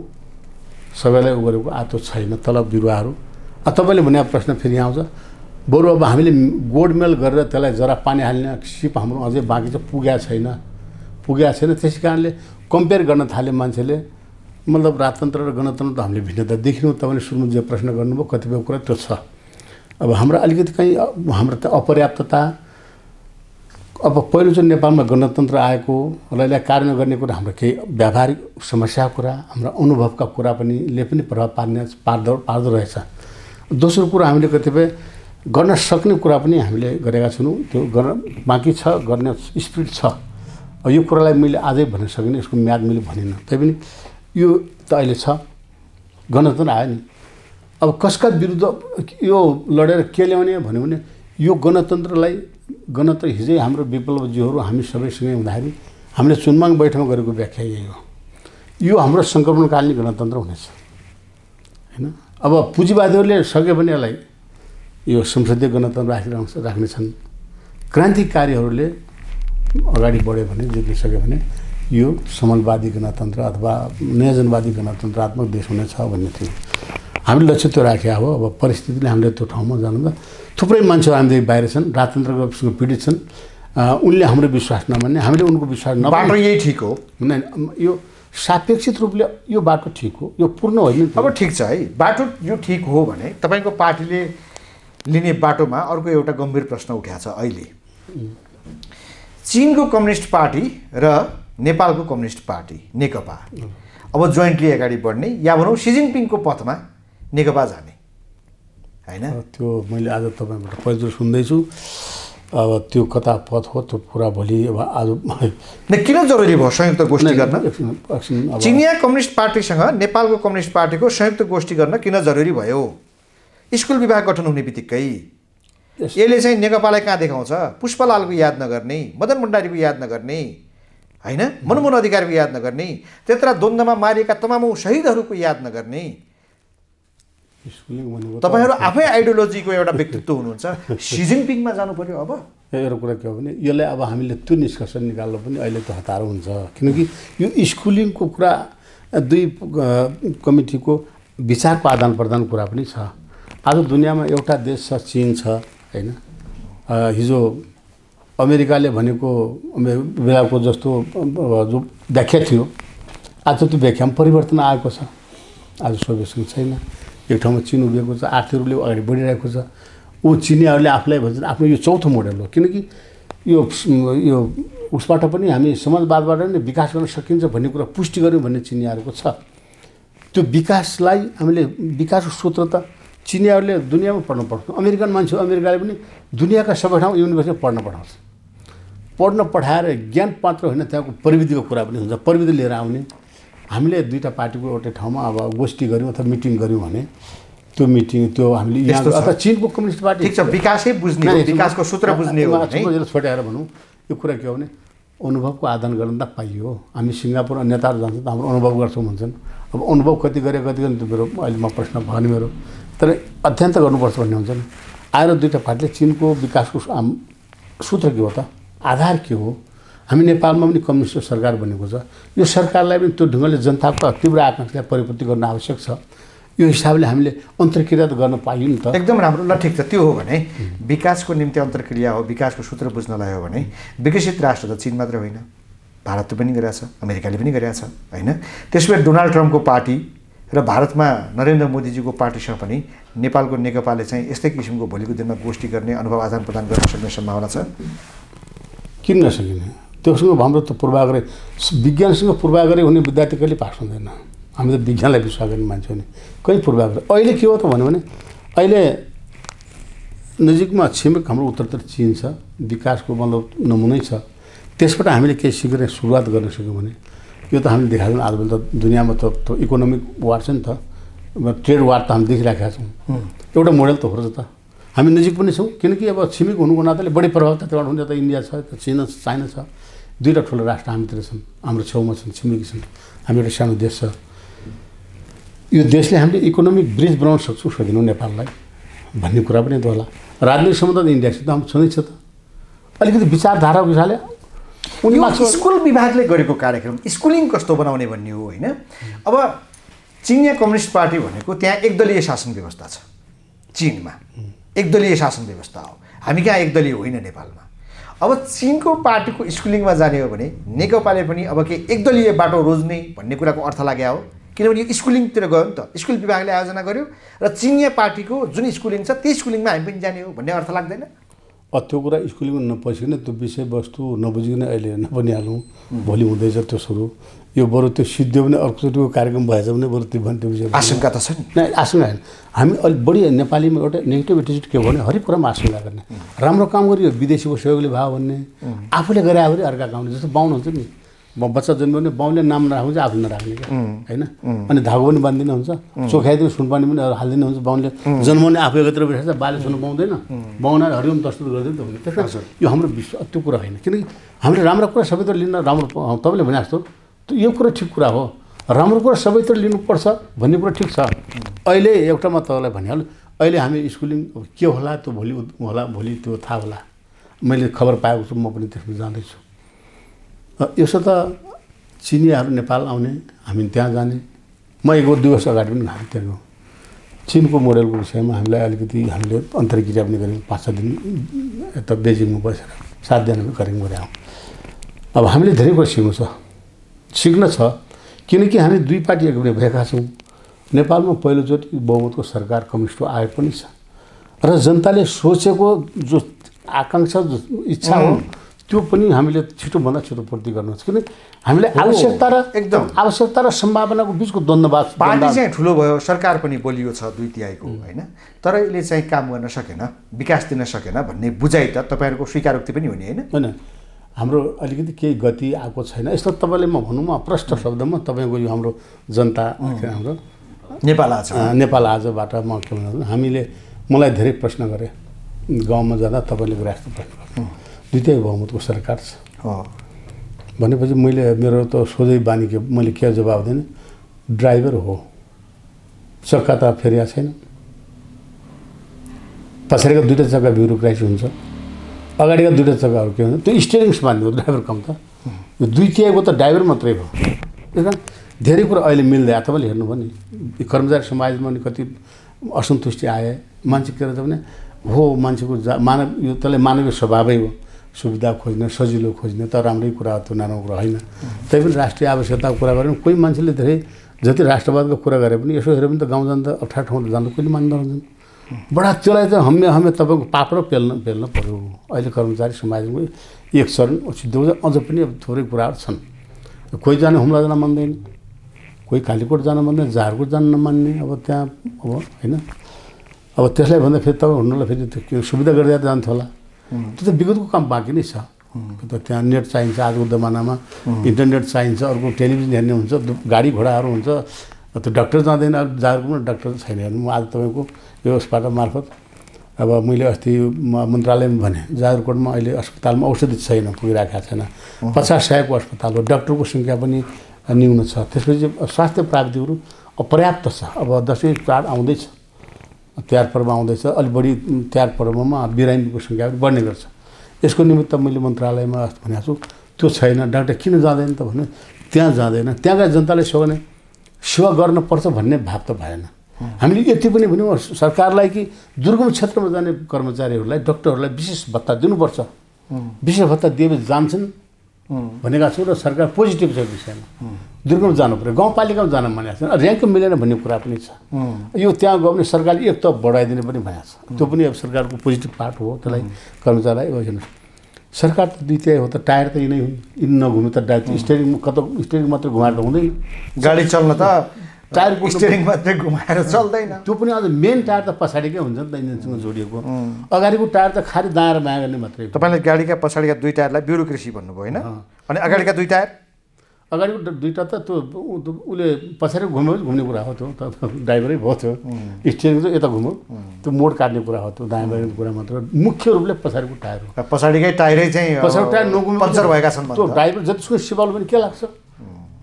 सबैलाई उ गरेको आतो छैन। तलब बिरुवाहरू तपाईँले भने प्रश्न फेरि आउँछ, बरु अब हामीले गोडमेल गरेर त्यसलाई जरा पानी हाल्ने सिप हाम्रो अझै बाँकी छ, पुगेको छैन पुगेको छैन त्यसै कारणले कम्पेयर गर्न थाले मान्छेले। मतलब राजतन्त्र र गणतन्त्र त हामीले भिन्नता देख्यौँ। तपाईँले सुरुमा जे प्रश्न गर्नुभयो कतिपय कुरा त्यो छ। अब हाम्रो अलिकति कहीँ हाम्रो त अपर्याप्तता। अब पहिलो चाहिँ नेपालमा गणतन्त्र आएको र यसलाई कार्यान्वयन गर्ने कुरा हाम्रो केही व्यावहारिक समस्या कुरा, हाम्रा अनुभवका कुरा पनि ले पनि प्रभाव पार्ने पार्दो पार्दो रहेछ। दोस्रो कुरा हामीले कतिपय गर्न सक्ने कुरा पनि हामीले गरेका छैनौँ, त्यो गर्न बाँकी छ, गर्ने स्पिड छ। यो कुरालाई मैले आजै भन्न सकिनँ, यसको म्याद मैले भनिनँ, तैपनि यो त अहिले छ। गणतन्त्र आयो नि, अब कसका विरुद्ध यो लडेर के ल्याउने भन्यो भने यो गणतन्त्रलाई, गणतन्त्र हिजै हाम्रो विप्लवजीहरू हामी सबैसँगै हुँदाखेरि हामीले चुनमाङ बैठकमा गरेको व्याख्या यही हो, यो हाम्रो सङ्क्रमणकालीन गणतन्त्र हुनेछ होइन। अब पुँजीवादीहरूले सक्यो भने यसलाई यो संसदीय गणतन्त्र राखिरहन्छ राख्नेछन्, क्रान्तिकारीहरूले अगाडि बढ्यो भने जित्न सक्यो भने यो समलवादी गणतन्त्र अथवा नियोजनवादी गणतन्त्रात्मक देश हुनेछ भन्ने थियो। हामीले लक्ष्य त्यो राखेका हो। अब परिस्थितिले हामीले त्यो ठाउँमा जानुभयो, थुप्रै मान्छेहरू हामीदेखि बाहिर छन्, राजतन्त्रसँग पीडित छन्, उनले हाम्रो विश्वास नमान्ने, हामीले उनको विश्वास नमान्ने, यही ठिक हो। यो सापेक्षित रूपले यो बाटो ठिक हो, यो पूर्ण होइन अब ठिक छ है बाटो। यो ठिक हो भने तपाईँको पार्टीले लिने बाटोमा अर्को एउटा गम्भीर प्रश्न उठाएको छ अहिले। चीनको कम्युनिस्ट पार्टी र नेपालको कम्युनिस्ट पार्टी नेकपा अब जोइन्टली अगाडि बढ्ने, या भनौँ सी जिनपिङको पथमा नेकपा जाने होइन? त्यो मैले आज तपाईँबाट पहिलो सुन्दैछु। अब त्यो कता पथ हो त्यो पुरा भोलि अब आज किन जरुरी भयो संयुक्त गोष्ठी गर्न? चिनिया कम्युनिस्ट पार्टीसँग नेपालको कम्युनिस्ट पार्टीको संयुक्त गोष्ठी गर्न किन जरुरी भयो? स्कुल विभाग गठन हुने बित्तिकै यसले चाहिँ नेकपालाई कहाँ देखाउँछ? पुष्पलालको याद नगर्ने, मदन भण्डारीको याद नगर्ने होइन, मनमोहन अधिकारीको याद नगर्ने, त्यत्रा द्वन्द्वमा मारिएका तमाम शहीदहरूको याद नगर्ने। तपाईँहरू आफै आइडियोलोजीको एउटा व्यक्तित्व हुनुहुन्छ, सी जिनपिङमा जानु पर्यो। अब एउटा कुरा के हो भने यसलाई अब हामीले त्यो निष्कर्ष निकाल्नु पनि अहिले त हतारो हुन्छ, किनकि यो स्कुलिङको कुरा दुई कमिटीको विचारको आदान प्रदान कुरा पनि छ। आज दुनियाँमा एउटा देश छ चीन छ होइन, हिजो अमेरिकाले भनेको बेलाको जस्तो जो व्याख्या थियो आज त्यो व्याख्यामा परिवर्तन आएको छ, आज सोभेसङ्ग छैन। एक ठाउँमा चिन उभिएको छ, आर्थिक रूपले अगाडि बढिरहेको छ। ऊ चिनियाहरूले आफूलाई भन्छन् आफ्नो यो चौथो मोडल हो, किनकि यो यो उसबाट पनि हामी समाजवादबाट नै विकास गर्न सकिन्छ भन्ने कुरा पुष्टि गऱ्यौँ भन्ने चिनियाहरूको छ। त्यो विकासलाई हामीले विकासको सूत्र त चिनियाहरूले दुनियाँमा पढ्न पठाउँछ, अमेरिकन मान्छे अमेरिकाले पनि दुनियाँका सबै ठाउँ युनिभर्सिटीमा पढ्न पठाउँछ। पढ्न पठाएर ज्ञान पात्र होइन, त्यहाँको प्रविधिको कुरा पनि हुन्छ, प्रविधि लिएर आउने। हामीले दुईवटा पार्टीको एउटा ठाउँमा अब गोष्ठी गऱ्यौँ अथवा मिटिङ गऱ्यौँ भने त्यो मिटिङ त्यो हामीले यहाँ अथवा चिनको कम्युनिस्ट पार्टी ठिक छ, विकासै बुझ्ने हो, विकासको सूत्र बुझ्ने हो है। छोडेर भनौँ यो कुरा के हो भने अनुभवको आदान गर्न त पाइयो। हामी सिङ्गापुर नेताहरू जान्छौँ त हाम्रो अनुभव गर्छौँ भन्छन्। अब अनुभव कति गरे कति गरे त्यो मेरो अहिले म प्रश्न भने मेरो, तर अध्ययन त गर्नुपर्छ भन्ने हुन्छन्। आएर दुईवटा पार्टीले चिनको विकासको सूत्र के हो त, आधार के हो? हामी नेपालमा पनि कम्युनिस्ट सरकार बनेको छ, यो सरकारलाई पनि त्यो ढङ्गले जनताको तीव्र आकाङ्क्षालाई परिपूर्ति गर्न आवश्यक छ। यो हिसाबले हामीले अन्तर्क्रिया त गर्न पाइयो नि त, एकदम राम्रो। ल ठिक छ, त्यो हो भने विकासको निम्ति अन्तर्क्रिया हो, विकासको सूत्र बुझ्नलाई हो भने विकसित राष्ट्र त चीन मात्र होइन, भारतले पनि गरेछ, अमेरिकाले पनि गरेछ होइन। त्यसपछि डोनाल्ड ट्रम्पको पार्टी र भारतमा नरेन्द्र मोदीजीको पार्टीसँग पनि नेपालको नेकपाले चाहिँ यस्तै किसिमको भोलिको दिनमा गोष्ठी गर्ने, अनुभव आदान प्रदान गर्न सक्ने सम्भावना छ। किन नसकिने? त्योसँग हाम्रो त पूर्वाग्रह, विज्ञानसँग पूर्वाग्रह हुने विद्यार्थी कहिले पास हुँदैन। हामी त विज्ञानलाई विश्वास गर्ने मान्छे हो नि, कहीँ पूर्वाग्रह। अहिले के हो त भन्यो भने अहिले नजिकमा छिमेक हाम्रो उत्तरतिर चीन छ, विकासको मतलब नमुनै छ। त्यसबाट हामीले केही सिकेर सुरुवात गर्न सक्यौँ भने यो त हामीले देखाएको छौँ। आजभन्दा दुनियाँमा त इकोनोमिक वार छ नि त, ट्रेड वार त हामी देखिराखेका छौँ, एउटा मोडल त हो र त। हामी नजिक पनि छौँ, किनकि अब छिमेक हुनुको नाताले बढी प्रभाव त त्यहाँबाट हुन्छ त। इन्डिया छ, चिन चाइना छ, दुईवटा ठुलो राष्ट्र हामीतिर छन्, हाम्रो छेउमा छन्, छिमेकी छन्, हामी एउटा सानो देश छ। यो देशले हामीले इकोनोमिक ब्रिज बनाउन सक्छौँ सकेनौँ नेपाललाई भन्ने कुरा पनि त होला। राजनीतिक सम्बन्ध इन्डेक्स त हम सुनिन्छ त अलिकति विचारधाराको हिसाबले उनीमा स्कुल विभागले गरेको कार्यक्रम स्कुलिङ कस्तो बनाउने भन्ने हो हैन। अब चीनिया कम्युनिस्ट पार्टी भनेको त्यहाँ एकदलीय शासन व्यवस्था छ, चीनमा एकदलीय शासन व्यवस्था हो, हामी कहाँ एकदलीय होइन नेपालमा। अब चीनको पार्टीको स्कुलिङमा जाने हो भने नेकपाले पनि अब के एकदलीय बाटो रोज्ने भन्ने कुराको अर्थ लाग्या हो, किनभने यो स्कुलिङतिर गयो नि त, स्कुल विभागले आयोजना गर्यो र चीनिया पार्टीको जुन स्कुलिङ छ त्यही स्कुलिङमा हामी पनि जाने हो भन्ने अर्थ लाग्दैन। त्यो कुरा स्कुलिङमा नपसिकन त्यो विषयवस्तु नबुझिकन अहिले नबनिहालौँ, भोलि हुँदैछ त्यो सुरु। यो बरु त्यो सिद्धि पनि अर्कोचोटिको कार्यक्रम भएछ भने बरु त्यो भन्ने विषय आशंका त छ नि, आशंका होइन। हामी अलिक बढी नेपालीमा एउटा नेगेटिभ एटिच्युड के भन्यो, हरेक कुरामा आशंका गर्ने, राम्रो काम गरियो विदेशीको सहयोगले भयो भन्ने, आफूले गरे भने अर्का कामले, जस्तो बाहुन हुन्छ नि, बच्चा जन्म भने बाहुनले नाम नराख्नु आफू नराख्ने क्या होइन, अनि धागो पनि बाँधिदिनु हुन्छ, चोख्याइदिनु सुनपानी पनि हालिदिनु हुन्छ, बाहुनले जन्माउने आफू एकत्र बसेर बाले सुन्नु पाउँदैन, बाहुनाले हरिओम दस्तुर गर्दैन त हुन्छ। त्यसमा यो हाम्रो विश्व त्यो कुरा होइन, किनकि हामीले राम्रो कुरा सबैतिर लिन राम्रो, तपाईँले भने जस्तो तो यो कुरा ठिक कुरा हो, राम्रो कुरा सबैतिर लिनुपर्छ भन्ने कुरा ठिक छ। अहिले एउटा म तपाईँलाई भनिहाल्नु, अहिले हामी स्कुलिङ के होला त्यो भोलि होला, भोलि त्यो थाहा होला, मैले खबर पाएको छु, म पनि त्यसमा जाँदैछु। यसो त चिनियाहरू नेपाल आउने, हामी त्यहाँ जाने, म एक दुई वर्ष अगाडि पनि हामी त्यहाँ गयौँ। चिनको मोडलको विषयमा हामीलाई अलिकति हामीले अन्तर्क्रिया पनि गऱ्यौँ, पाँच छ दिन यता बेजिङमा बसेर सात दिनमा गऱ्यौँ गऱ्यौँ। अब हामीले धेरै कुरा सिक्नु छ, सिक्न छ, किनकि हामी दुई पार्टी एक भएका छौँ। नेपालमा पहिलोचोटि बहुमतको सरकार कम्युनिस्टको आयो पनि छ र जनताले सोचेको जो आकाङ्क्षा जो इच्छा हो त्यो पनि हामीले छिटोभन्दा छिटो पूर्ति गर्नुपर्छ, किनकि हामीले आवश्यकता र एकदम आवश्यकता र सम्भावनाको बिचको द्वन्द्ववाद। पार्टी चाहिँ ठुलो भयो, सरकार पनि बलियो छ दुई तिहाईको होइन, तर यसले चाहिँ काम गर्न सकेन, विकास दिन सकेन भन्ने बुझाइ त तपाईँहरूको स्वीकारोक्ति पनि हुने होइन होइन। हाम्रो अलिकति केही गति आएको छैन, यस्तो तपाईँले म भनौँ म प्रष्ट शब्दमा तपाईँको यो हाम्रो जनता हाम्रो नेपाल आज नेपाल आजबाट म के भन्नु, हामीले मलाई धेरै प्रश्न गरे गाउँमा जाँदा, तपाईँले गरे यस्तो प्रश्न गर्नु दुईटै बहुमतको सरकार छ भनेपछि मैले मेरो त सोझै बानी के, मैले के जवाब दिएन, ड्राइभर हो, चक्का त फेरिया छैन, पछाडिको दुईवटा चक्का ब्युरोक्रासी हुन्छ, अगाडिका दुईवटा चक्काहरू के हुन्छ त्यो स्टेरिङ्स बाँध्ने हो, ड्राइभर कम त यो दुई तिहाईको त ड्राइभर मात्रै हो। त्यस कारण धेरै कुरा अहिले मिल्दै, तपाईँले हेर्नुभयो नि कर्मचारी समाजमा पनि कति असन्तुष्टि आए, मान्छे के रहेछ भने हो मान्छेको जा मानव यो त्यसलाई मानवीय स्वभावै हो, सुविधा खोज्ने सजिलो खोज्ने त राम्रै कुरा हो, त्यो नराम्रो कुरा होइन। तैपनि राष्ट्रिय आवश्यकताको कुरा गऱ्यो भने कोही मान्छेले धेरै जति राष्ट्रवादको कुरा गरे पनि यसो हेऱ्यो भने त गाउँ जाँदा अप्ठ्यारो ठाउँमा जानु कहिले मान्दा हुन्छन् बडा, त्यसलाई चाहिँ हम्मे हम्मे तपाईँको पाप्रो पेल्न पेल्न पऱ्यो। अहिले कर्मचारी समाजको एक चरण सिद्ध्याउँछ, अझ पनि अब थोरै कुराहरू छन्, कोही जाने हुम्ला जान मान्दैन, कोही कालीकोट जान मान्दैन, झारकोट जान नमान्ने, अब त्यहाँ अब होइन, अब त्यसलाई भन्दा फेरि तपाईँ हुनुलाई फेरि त्यो सुविधा गरिदिएर जान्थ्यो होला, त्यो त विगतको काम बाँकी नै छ। त त्यहाँ नेट चाहिन्छ, आजको जमानामा इन्टरनेट चाहिन्छ, अर्को टेलिभिजन हेर्ने हुन्छ, गाडी घोडाहरू हुन्छ, त्यो डाक्टर जाँदैन, अब झारकोटमा डाक्टर छैन हेर्नु। म आज तपाईँको यो अस्पताल मार्फत अब मैले अस्ति मन्त्रालयमा भने जाजरकोटमा अहिले अस्पतालमा औषधि छैन, पुगिरहेका छैन, पचास सयको अस्पताल हो, डाक्टरको सङ्ख्या पनि न्यून छ, त्यसपछि स्वास्थ्य प्राविधिकहरू अपर्याप्त छ। अब दसैँ चाड आउँदैछ, तिहार पर्व आउँदैछ, अलिक बढी तिहार पर्वमा बिरामीको सङ्ख्या पनि बढ्ने गर्छ, यसको निमित्त मैले मन्त्रालयमा भनेको छु त्यो छैन, डाक्टर किन जाँदैन त भन्नु, त्यहाँ जाँदैन, त्यहाँका जनताले सेवा नै सेवा गर्नुपर्छ भन्ने भाव त भएन। हामीले यति पनि भन्यौँ सरकारलाई कि दुर्गम क्षेत्रमा जाने कर्मचारीहरूलाई डाक्टरहरूलाई विशेष भत्ता दिनुपर्छ, विशेष भत्ता दिएपछि जान्छन् भनेका छौँ र सरकार पोजिटिभ छ विषयमा। दुर्गम जानु पऱ्यो, गाउँपालिकामा जान भनेको छैन, ऱ्याङ्क मिलेन भन्ने कुरा पनि छ, यो त्यहाँ गयो भने सरकारले एक तप बढाइदिने पनि भनेको छ, त्यो पनि अब सरकारको पोजिटिभ पार्ट हो। त्यसलाई कर्मचारीलाई हेर्नुहोस्, सरकार त दुई तिहाई हो त, टायर त यिनै हुन्, यिन नघुम्नु त डाइरेक्ट स्टेरिङ कता स्टेरिङ मात्र घुमाएर त हुँदैन, गाडी चल्न त टायरको स्टेरिङ मात्रै घुमाएर चल्दैन, त्यो पनि अझ मेन टायर त पछाडिकै हुन्छ नि त, इन्जिनसँग जोडिएको, अगाडिको टायर त खालि दाएर माया गर्ने मात्रै। तपाईँले गाडीका पछाडिका दुई टायरलाई ब्युरोक्रेसी भन्नुभयो होइन, अनि अगाडिका दुई टायर, अगाडिको दुईवटा त त्यो उसले पछाडि घुम्यो घुम्ने कुरा हो, त्यो त ड्राइभरै भयो, त्यो स्टेरिङ चाहिँ यता घुम्यो, त्यो मोड काट्ने कुरा हो, त्यो दायाँ बायाँको कुरा मात्र, मुख्य रूपले पछाडिको टायर हो, पछाडिकै टायरै चाहिँ पछाडिको टायर नघुम्यो पञ्चर भएका छन्, त्यो ड्राइभर जतिसुकै सिपालु पनि के लाग्छ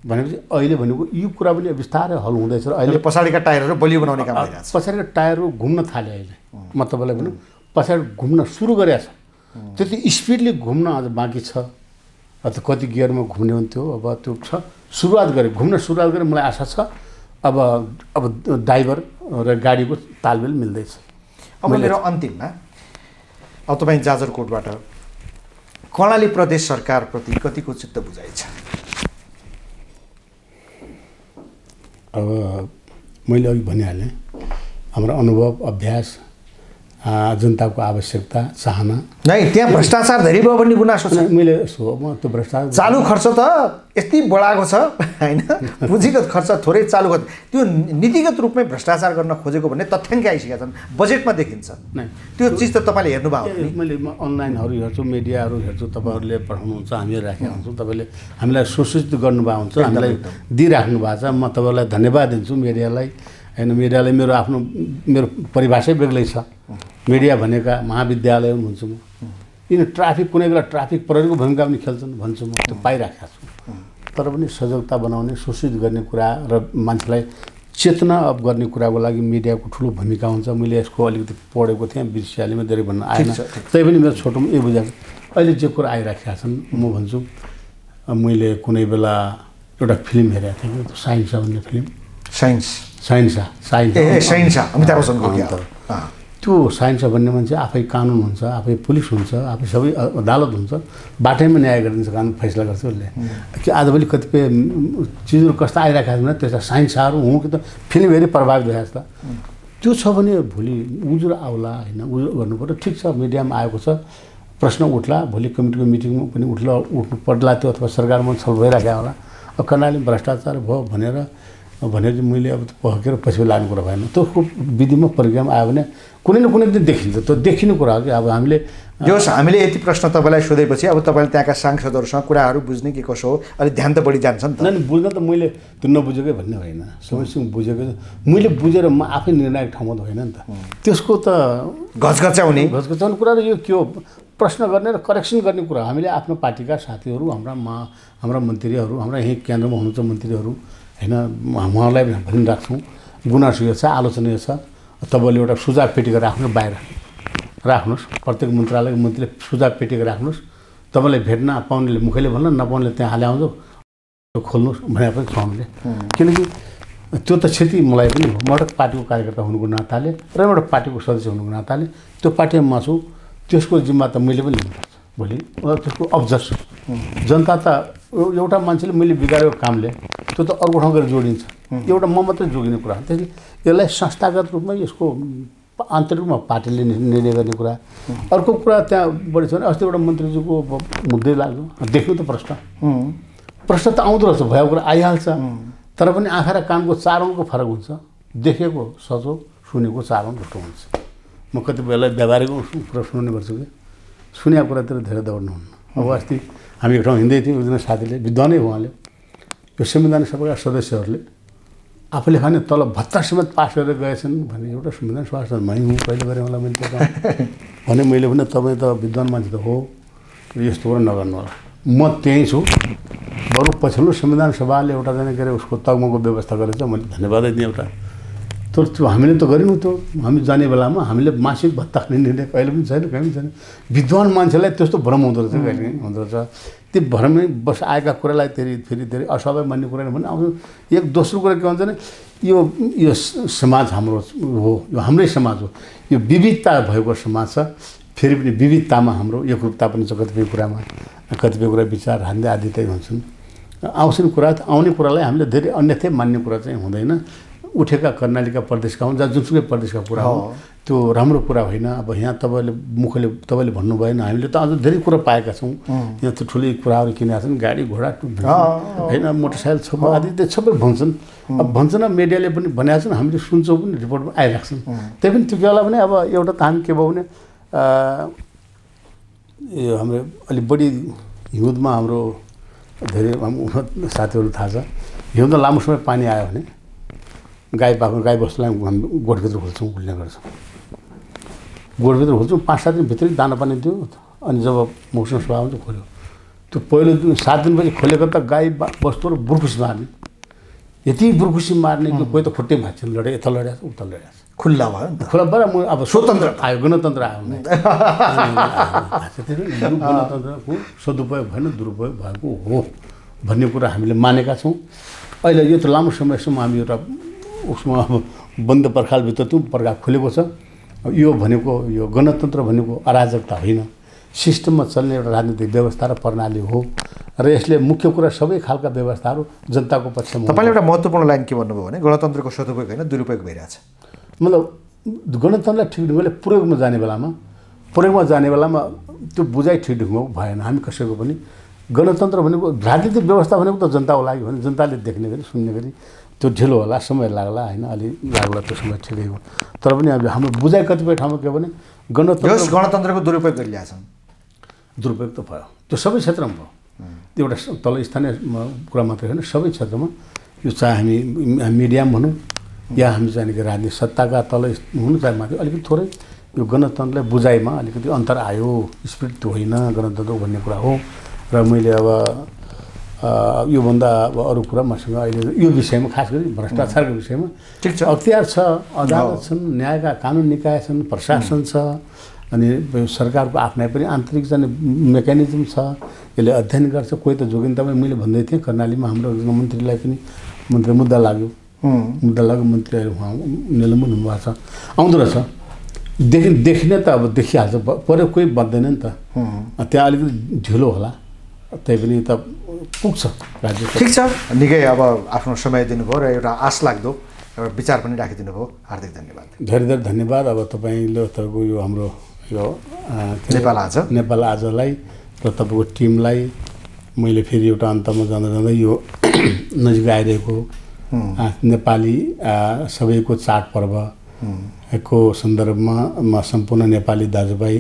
भनेपछि अहिले भनेको यो कुरा पनि बिस्तारै हल हुँदैछ। अहिले पछाडिका टायरहरू बलियो बनाउने काम भइरहेछ, पछाडिका टायरहरू घुम्न थाले, अहिले म तपाईँलाई भनौँ पछाडि घुम्न सुरु गरेछ त्यति स्पिडले घुम्न आज बाँकी छ अब कति गियरमा घुम्ने हुन्थ्यो अब त्यो छ सुरुवात गरे घुम्न सुरुवात गरे मलाई आशा छ अब अब ड्राइभर र गाडीको तालमेल मिल्दैछ। अब मेरो अन्तिममा अब तपाईँ जाजरकोटबाट कर्णाली प्रदेश सरकारप्रति कतिको चित्त बुझाइ छ? अब मैले अघि भनिहालेँ हाम्रो अनुभव अभ्यास जनताको आवश्यकता चाहना नहीं त्यहाँ भ्रष्टाचार धेरै भयो भन्ने गुनासो छ। मैले सो म त्यो भ्रष्टाचार चालू खर्च त यति बढाएको छ हैन पुँजीगत खर्च थोरै चालूगत त्यो नीतिगत रूपमै भ्रष्टाचार गर्न खोजेको भन्ने तथ्याङ्क आइसकेका छन् बजेटमा देखिन्छ नै त्यो चीज त तपाईले हेर्नु भएको हो। मैले म अनलाइनहरु हेर्छु मिडियाहरु हेर्छु तपाईहरुले पठाउनुहुन्छ हामीले राखेका हुन्छौँ तपाईले हामीलाई सूचित गर्नुभएको हुन्छ हामीलाई दिइराख्नु भएको छ म तपाईलाई धन्यवाद दिन्छु मिडियालाई हैन मिडियाले मेरो आफ्नो मेरो परिभाषा बेग्लै छ मिडिया भनेका महाविद्यालय भन्छु म किन ट्राफिक कुनै बेला ट्राफिक प्रहरीको भूमिका पनि खेल्छन् भन्छु म त्यो पाइराखेको छु तर पनि सजगता बनाउने सूचित गर्ने कुरा र मान्छेलाई चेतना अप गर्ने कुराको लागि मिडियाको ठुलो भूमिका हुन्छ। मैले यसको अलिकति पढेको थिएँ बिर्सियाले म धेरै भन्न आएन तै पनि मेरो छोटोमा यो बुझाएको अहिले जे कुरा आइराखेका छन् म भन्छु मैले कुनै बेला एउटा फिल्म हेरेको थिएँ त्यो साइन्स भन्ने film science science science science Amitabh बच्चनको त्यो साइन्स भन्ने मान्छे आफै कानुन हुन्छ आफै पुलिस हुन्छ आफै सबै अदालत हुन्छ बाटैमा न्याय गरिदिन्छ कानुन फैसला गर्छ उसले कि आजभोलि कतिपय चिजहरू कस्ता आइरहेका छन् त्यसलाई साइन्सहरू हुँ कि त फिल्म हेरी प्रभावित भइरहेको छ त्यो छ भने भोलि उजुर आउला होइन उजुर गर्नुपर्छ ठिक छ मिडियामा आएको छ प्रश्न उठ्ला भोलि कमिटीको मिटिङमा पनि उठ्ला उठ्नु पर्ला त्यो अथवा सरकारमा छलफल भइरहेको होला अब कर्णाली भ्रष्टाचार भयो भनेर भनेर मैले अब पहकेर पछि लाग्ने कुरा भएन त्यसको विधिमा प्रक्रियामा आयो भने कुनै न कुनै दिन देखिन्छ त्यो देखिने कुरा हो कि अब हामीले जोस् हामीले यति प्रश्न तपाईँलाई सोधेपछि अब तपाईँले त्यहाँका सांसदहरूसँग कुराहरू बुझ्ने के कसो हो अलिक ध्यान त बढी जान्छ नि त? होइन बुझ्न त मैले त्यो नबुझेकै भन्ने होइन सबैसँग बुझेको मैले बुझेर म आफै निर्णायक ठाउँमा त होइन नि त त्यसको त घचघच्याउने घचघच्याउने कुरा र यो के हो प्रश्न गर्ने र करेक्सन गर्ने कुरा हामीले आफ्नो पार्टीका साथीहरू हाम्रा हाम्रा मन्त्रीहरू हाम्रा यहीँ केन्द्रमा हुनुहुन्छ मन्त्रीहरू हैन उहाँलाई पनि राख्छौँ गुनासो यो छ आलोचना यो छ तपाईँले एउटा सुझाव पेटिका राख्नु बाहिर राख्नुहोस् प्रत्येक मन्त्रालयको मन्त्रीले सुझाव पेटिका राख्नुहोस् तपाईँलाई भेट्न पाउनेले मुखैले भन्न नपाउनेले त्यहाँ हाले आउँछ खोल्नुहोस् भनेर पाउनुले किनकि त्यो त क्षति मलाई पनि हो म एउटा पार्टीको कार्यकर्ता हुनुको नाताले र एउटा पार्टीको सदस्य हुनुको नाताले त्यो पार्टीमा म छु त्यसको जिम्मा त मैले पनि लिनुपर्छ भोलि त्यसको अब्जर्भ जनता त एउटा मान्छेले मैले बिगारेको कामले त्यो त अर्को ठाउँ गएर जोडिन्छ एउटा म मात्रै जोगिने कुरा हो त्यसले यसलाई संस्थागत रूपमा यसको आन्तरिक रूपमा पार्टीले निर्णय गर्ने कुरा अर्को कुरा त्यहाँ बढी छ भने अस्ति एउटा मन्त्रीज्यूको मुद्दै लाग्यो देख्नु त प्रश्न प्रश्न त आउँदो रहेछ भएको कुरा आइहाल्छ तर पनि आँखा र कानको चार औँको फरक हुन्छ देखेको सचो सुनेको चार औँ झुटो हुन्छ म कतिपयलाई व्यवहारिक कुरा सुनाउने गर्छु कि सुनेको कुरातिर धेरै दौड्नुहुन्न। अब अस्ति हामी एक ठाउँ हिँड्दै थियौँ एकजना साथीले विद्वानै उहाँले यो संविधान सभाका सदस्यहरूले आफूले खाने तल भत्ता समेत पास गरेर गएछन् भने एउटा संविधान सभा मै हुँ कहिले गरेँ होला मैले त्यो भने मैले भने तपाईँ त विद्वान मान्छे त हो यस्तो कुरा नगर्नु होला म त्यहीँ छु बरु पछिल्लो संविधान सभाले एउटाजना के अरे उसको तगमाको व्यवस्था गरेछ मैले धन्यवादै दिएँ एउटा तर त्यो हामीले त गरेनौँ त्यो हामी जाने बेलामा हामीले मासिक भत्ता खाने निर्णय कहिले पनि छैन कहीँ पनि छैन विद्वान मान्छेलाई त्यस्तो भ्रम हुँदो रहेछ कहिले काहीँ हुँदो रहेछ त्यो भ्रमै बस आएका कुरालाई फेरि फेरि धेरै अस्वाभाविक मान्ने कुरा भने आउँछ एक दोस्रो कुरा के भन्छ भने यो यो समाज हाम्रो हो यो हाम्रै समाज हो यो विविधता भएको समाज छ फेरि पनि विविधतामा हाम्रो एकरूपता पनि छ कतिपय कुरामा कतिपय कुरा विचार हान्दै आदितै हुन्छन् आउँछन् कुरा आउने कुरालाई हामीले धेरै अन्यथै मान्ने कुरा चाहिँ हुँदैन उठेका कर्णालीका प्रदेशका हुन् जहाँ जुनसुकै प्रदेशका कुरा हो त्यो राम्रो कुरा होइन। अब यहाँ तपाईँले मुखले तपाईँले भन्नु भएन हामीले त अझ धेरै कुरा पाएका छौँ यहाँ त ठुलै कुराहरू किनेका छन् गाडी घोडा होइन मोटरसाइकल छ आदि त्यो सबै भन्छन् अब भन्छन् मिडियाले पनि भनेका छन् हामीले सुन्छौँ पनि रिपोर्टमा आइरहेको छन् त्यही पनि त्यो बेला पनि अब एउटा त हामी के भयो भने यो हाम्रो अलिक बढी हिउँदमा हाम्रो धेरै साथीहरू थाहा छ हिउँदमा लामो समय पानी आयो भने गाई बाख्रा गाई बस्तुलाई हामी गोठभित्र खोल्छौँ उल्ने गर्छौँ गोठभित्र खोल्छौँ पाँच सात दिनभित्रै दाना पानी दियो अनि जब मौसम सभा हुन्छ खोल्यो त्यो पहिलो दिन सात दिनपछि खोलेको त गाई बस्तु र बुर्खुस मार्ने यति बुर्कुसी मार्ने कि कोही त खुट्टे भाँचिन लडे यता लड्या उता लड्या खुल्ला भयो नि त खुल्ला बरा म अब स्वतन्त्र आयो गणतन्त्र आयो नि गणतन्त्रको सदुपयोग भएन दुरुपयोग भएको हो भन्ने कुरा हामीले मानेका छौँ। अहिले यो त लामो समयसम्म हामी एउटा उसमा बन्द पर्खालभित्र त्यो पर्खा खुलेको छ। यो भनेको यो गणतन्त्र भनेको अराजकता होइन, सिस्टममा चल्ने एउटा राजनीतिक व्यवस्था र प्रणाली हो र यसले मुख्य कुरा सबै खालका व्यवस्थाहरू जनताको पक्षमा। तपाईले एउटा महत्त्वपूर्ण लाइन के भन्नुभयो भने गणतन्त्रको सदुपयोग होइन दुरुपयोग भइरहेछ। मतलब गणतन्त्रलाई ठिक ढङ्गले प्रयोगमा जाने बेलामा प्रयोगमा जाने बेलामा त्यो बुझाइ ठिक ढङ्गको भएन। हामी कसैको पनि गणतन्त्र भनेको राजनीतिक व्यवस्था भनेको त जनताको लागि हो भने जनताले देख्ने गरी सुन्ने गरी त्यो ढिलो होला समय लाग्ला होइन अलि लाग्ला त्यो समय ठिकै हो। तर पनि अब हाम्रो बुझाइ कतिपय ठाउँमा के भने गणतन्त्र गणतन्त्रको दुरुपयोग गरिरहेछन्। दुरुपयोग त भयो, त्यो सबै क्षेत्रमा भयो, त्यो एउटा तल स्थानीय कुरा मात्रै होइन सबै क्षेत्रमा। यो चाहे हामी मिडियामा भनौँ या हामी जाने कि राजनीतिक सत्ताका तल हुनु चाहे माथि अलिकति थोरै यो गणतन्त्रलाई बुझाइमा अलिकति अन्तर आयो। स्पिरिट त्यो होइन गणतन्त्र भन्ने कुरा हो। र मैले अब योभन्दा अब अरू कुरा मसँग अहिले यो विषयमा खास गरी भ्रष्टाचारको विषयमा ठिक छ, अख्तियार छ, अदालत छन्, न्यायका कानुन निकाय छन्, प्रशासन छ, अनि सरकारको आफ्नै पनि आन्तरिक जाने मेकानिजम छ, यसले अध्ययन गर्छ। कोही त जोगिन्दामा मैले भन्दै थिएँ कर्णालीमा हाम्रो मन्त्रीलाई पनि मन्त्री मुद्दा लाग्यो मुद्दा लाग्यो मन्त्रीहरू उहाँ निलम्बन हुनुभएको छ। आउँदो रहेछ देखि देखिने त अब देखिहाल्छ पऱ्यो, कोही बन्दैन नि त, त्यहाँ अलिकति ढिलो होला त्यही पनि त पुग्छ। राज्य ठिक छ, निकै अब आफ्नो समय दिनुभयो र एउटा आश लाग्दो एउटा विचार पनि राखिदिनु भयो, हार्दिक धन्यवाद। धेरै धेरै धन्यवाद। अब तपाईँले तपाईँको यो हाम्रो यो नेपाल आज नेपाल आजलाई र तपाईँको टिमलाई मैले फेरि एउटा अन्तमा जाँदा जाँदै यो नजिक आइरहेको नेपाली सबैको चाडपर्व को सन्दर्भमा म सम्पूर्ण नेपाली दाजुभाइ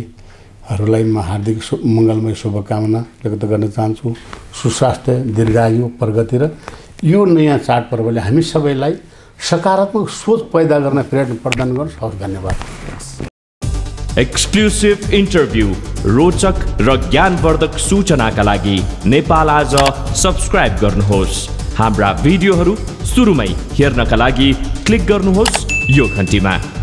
हरूलाई म हार्दिक मङ्गलमय शुभकामना व्यक्त गर्न चाहन्छु। सुस्वास्थ्य, दीर्घायु, प्रगति र यो नयाँ चाडपर्वले हामी सबैलाई सकारात्मक सोच पैदा गर्न प्रेरणा प्रदान गर्छ। हस्, धन्यवाद। एक्सक्लुसिभ इन्टरभ्यु, रोचक र ज्ञानवर्धक सूचनाका लागि नेपाल आज सब्स्क्राइब गर्नुहोस्। हाम्रा भिडियोहरू सुरुमै हेर्नका लागि क्लिक गर्नुहोस् यो घन्टीमा।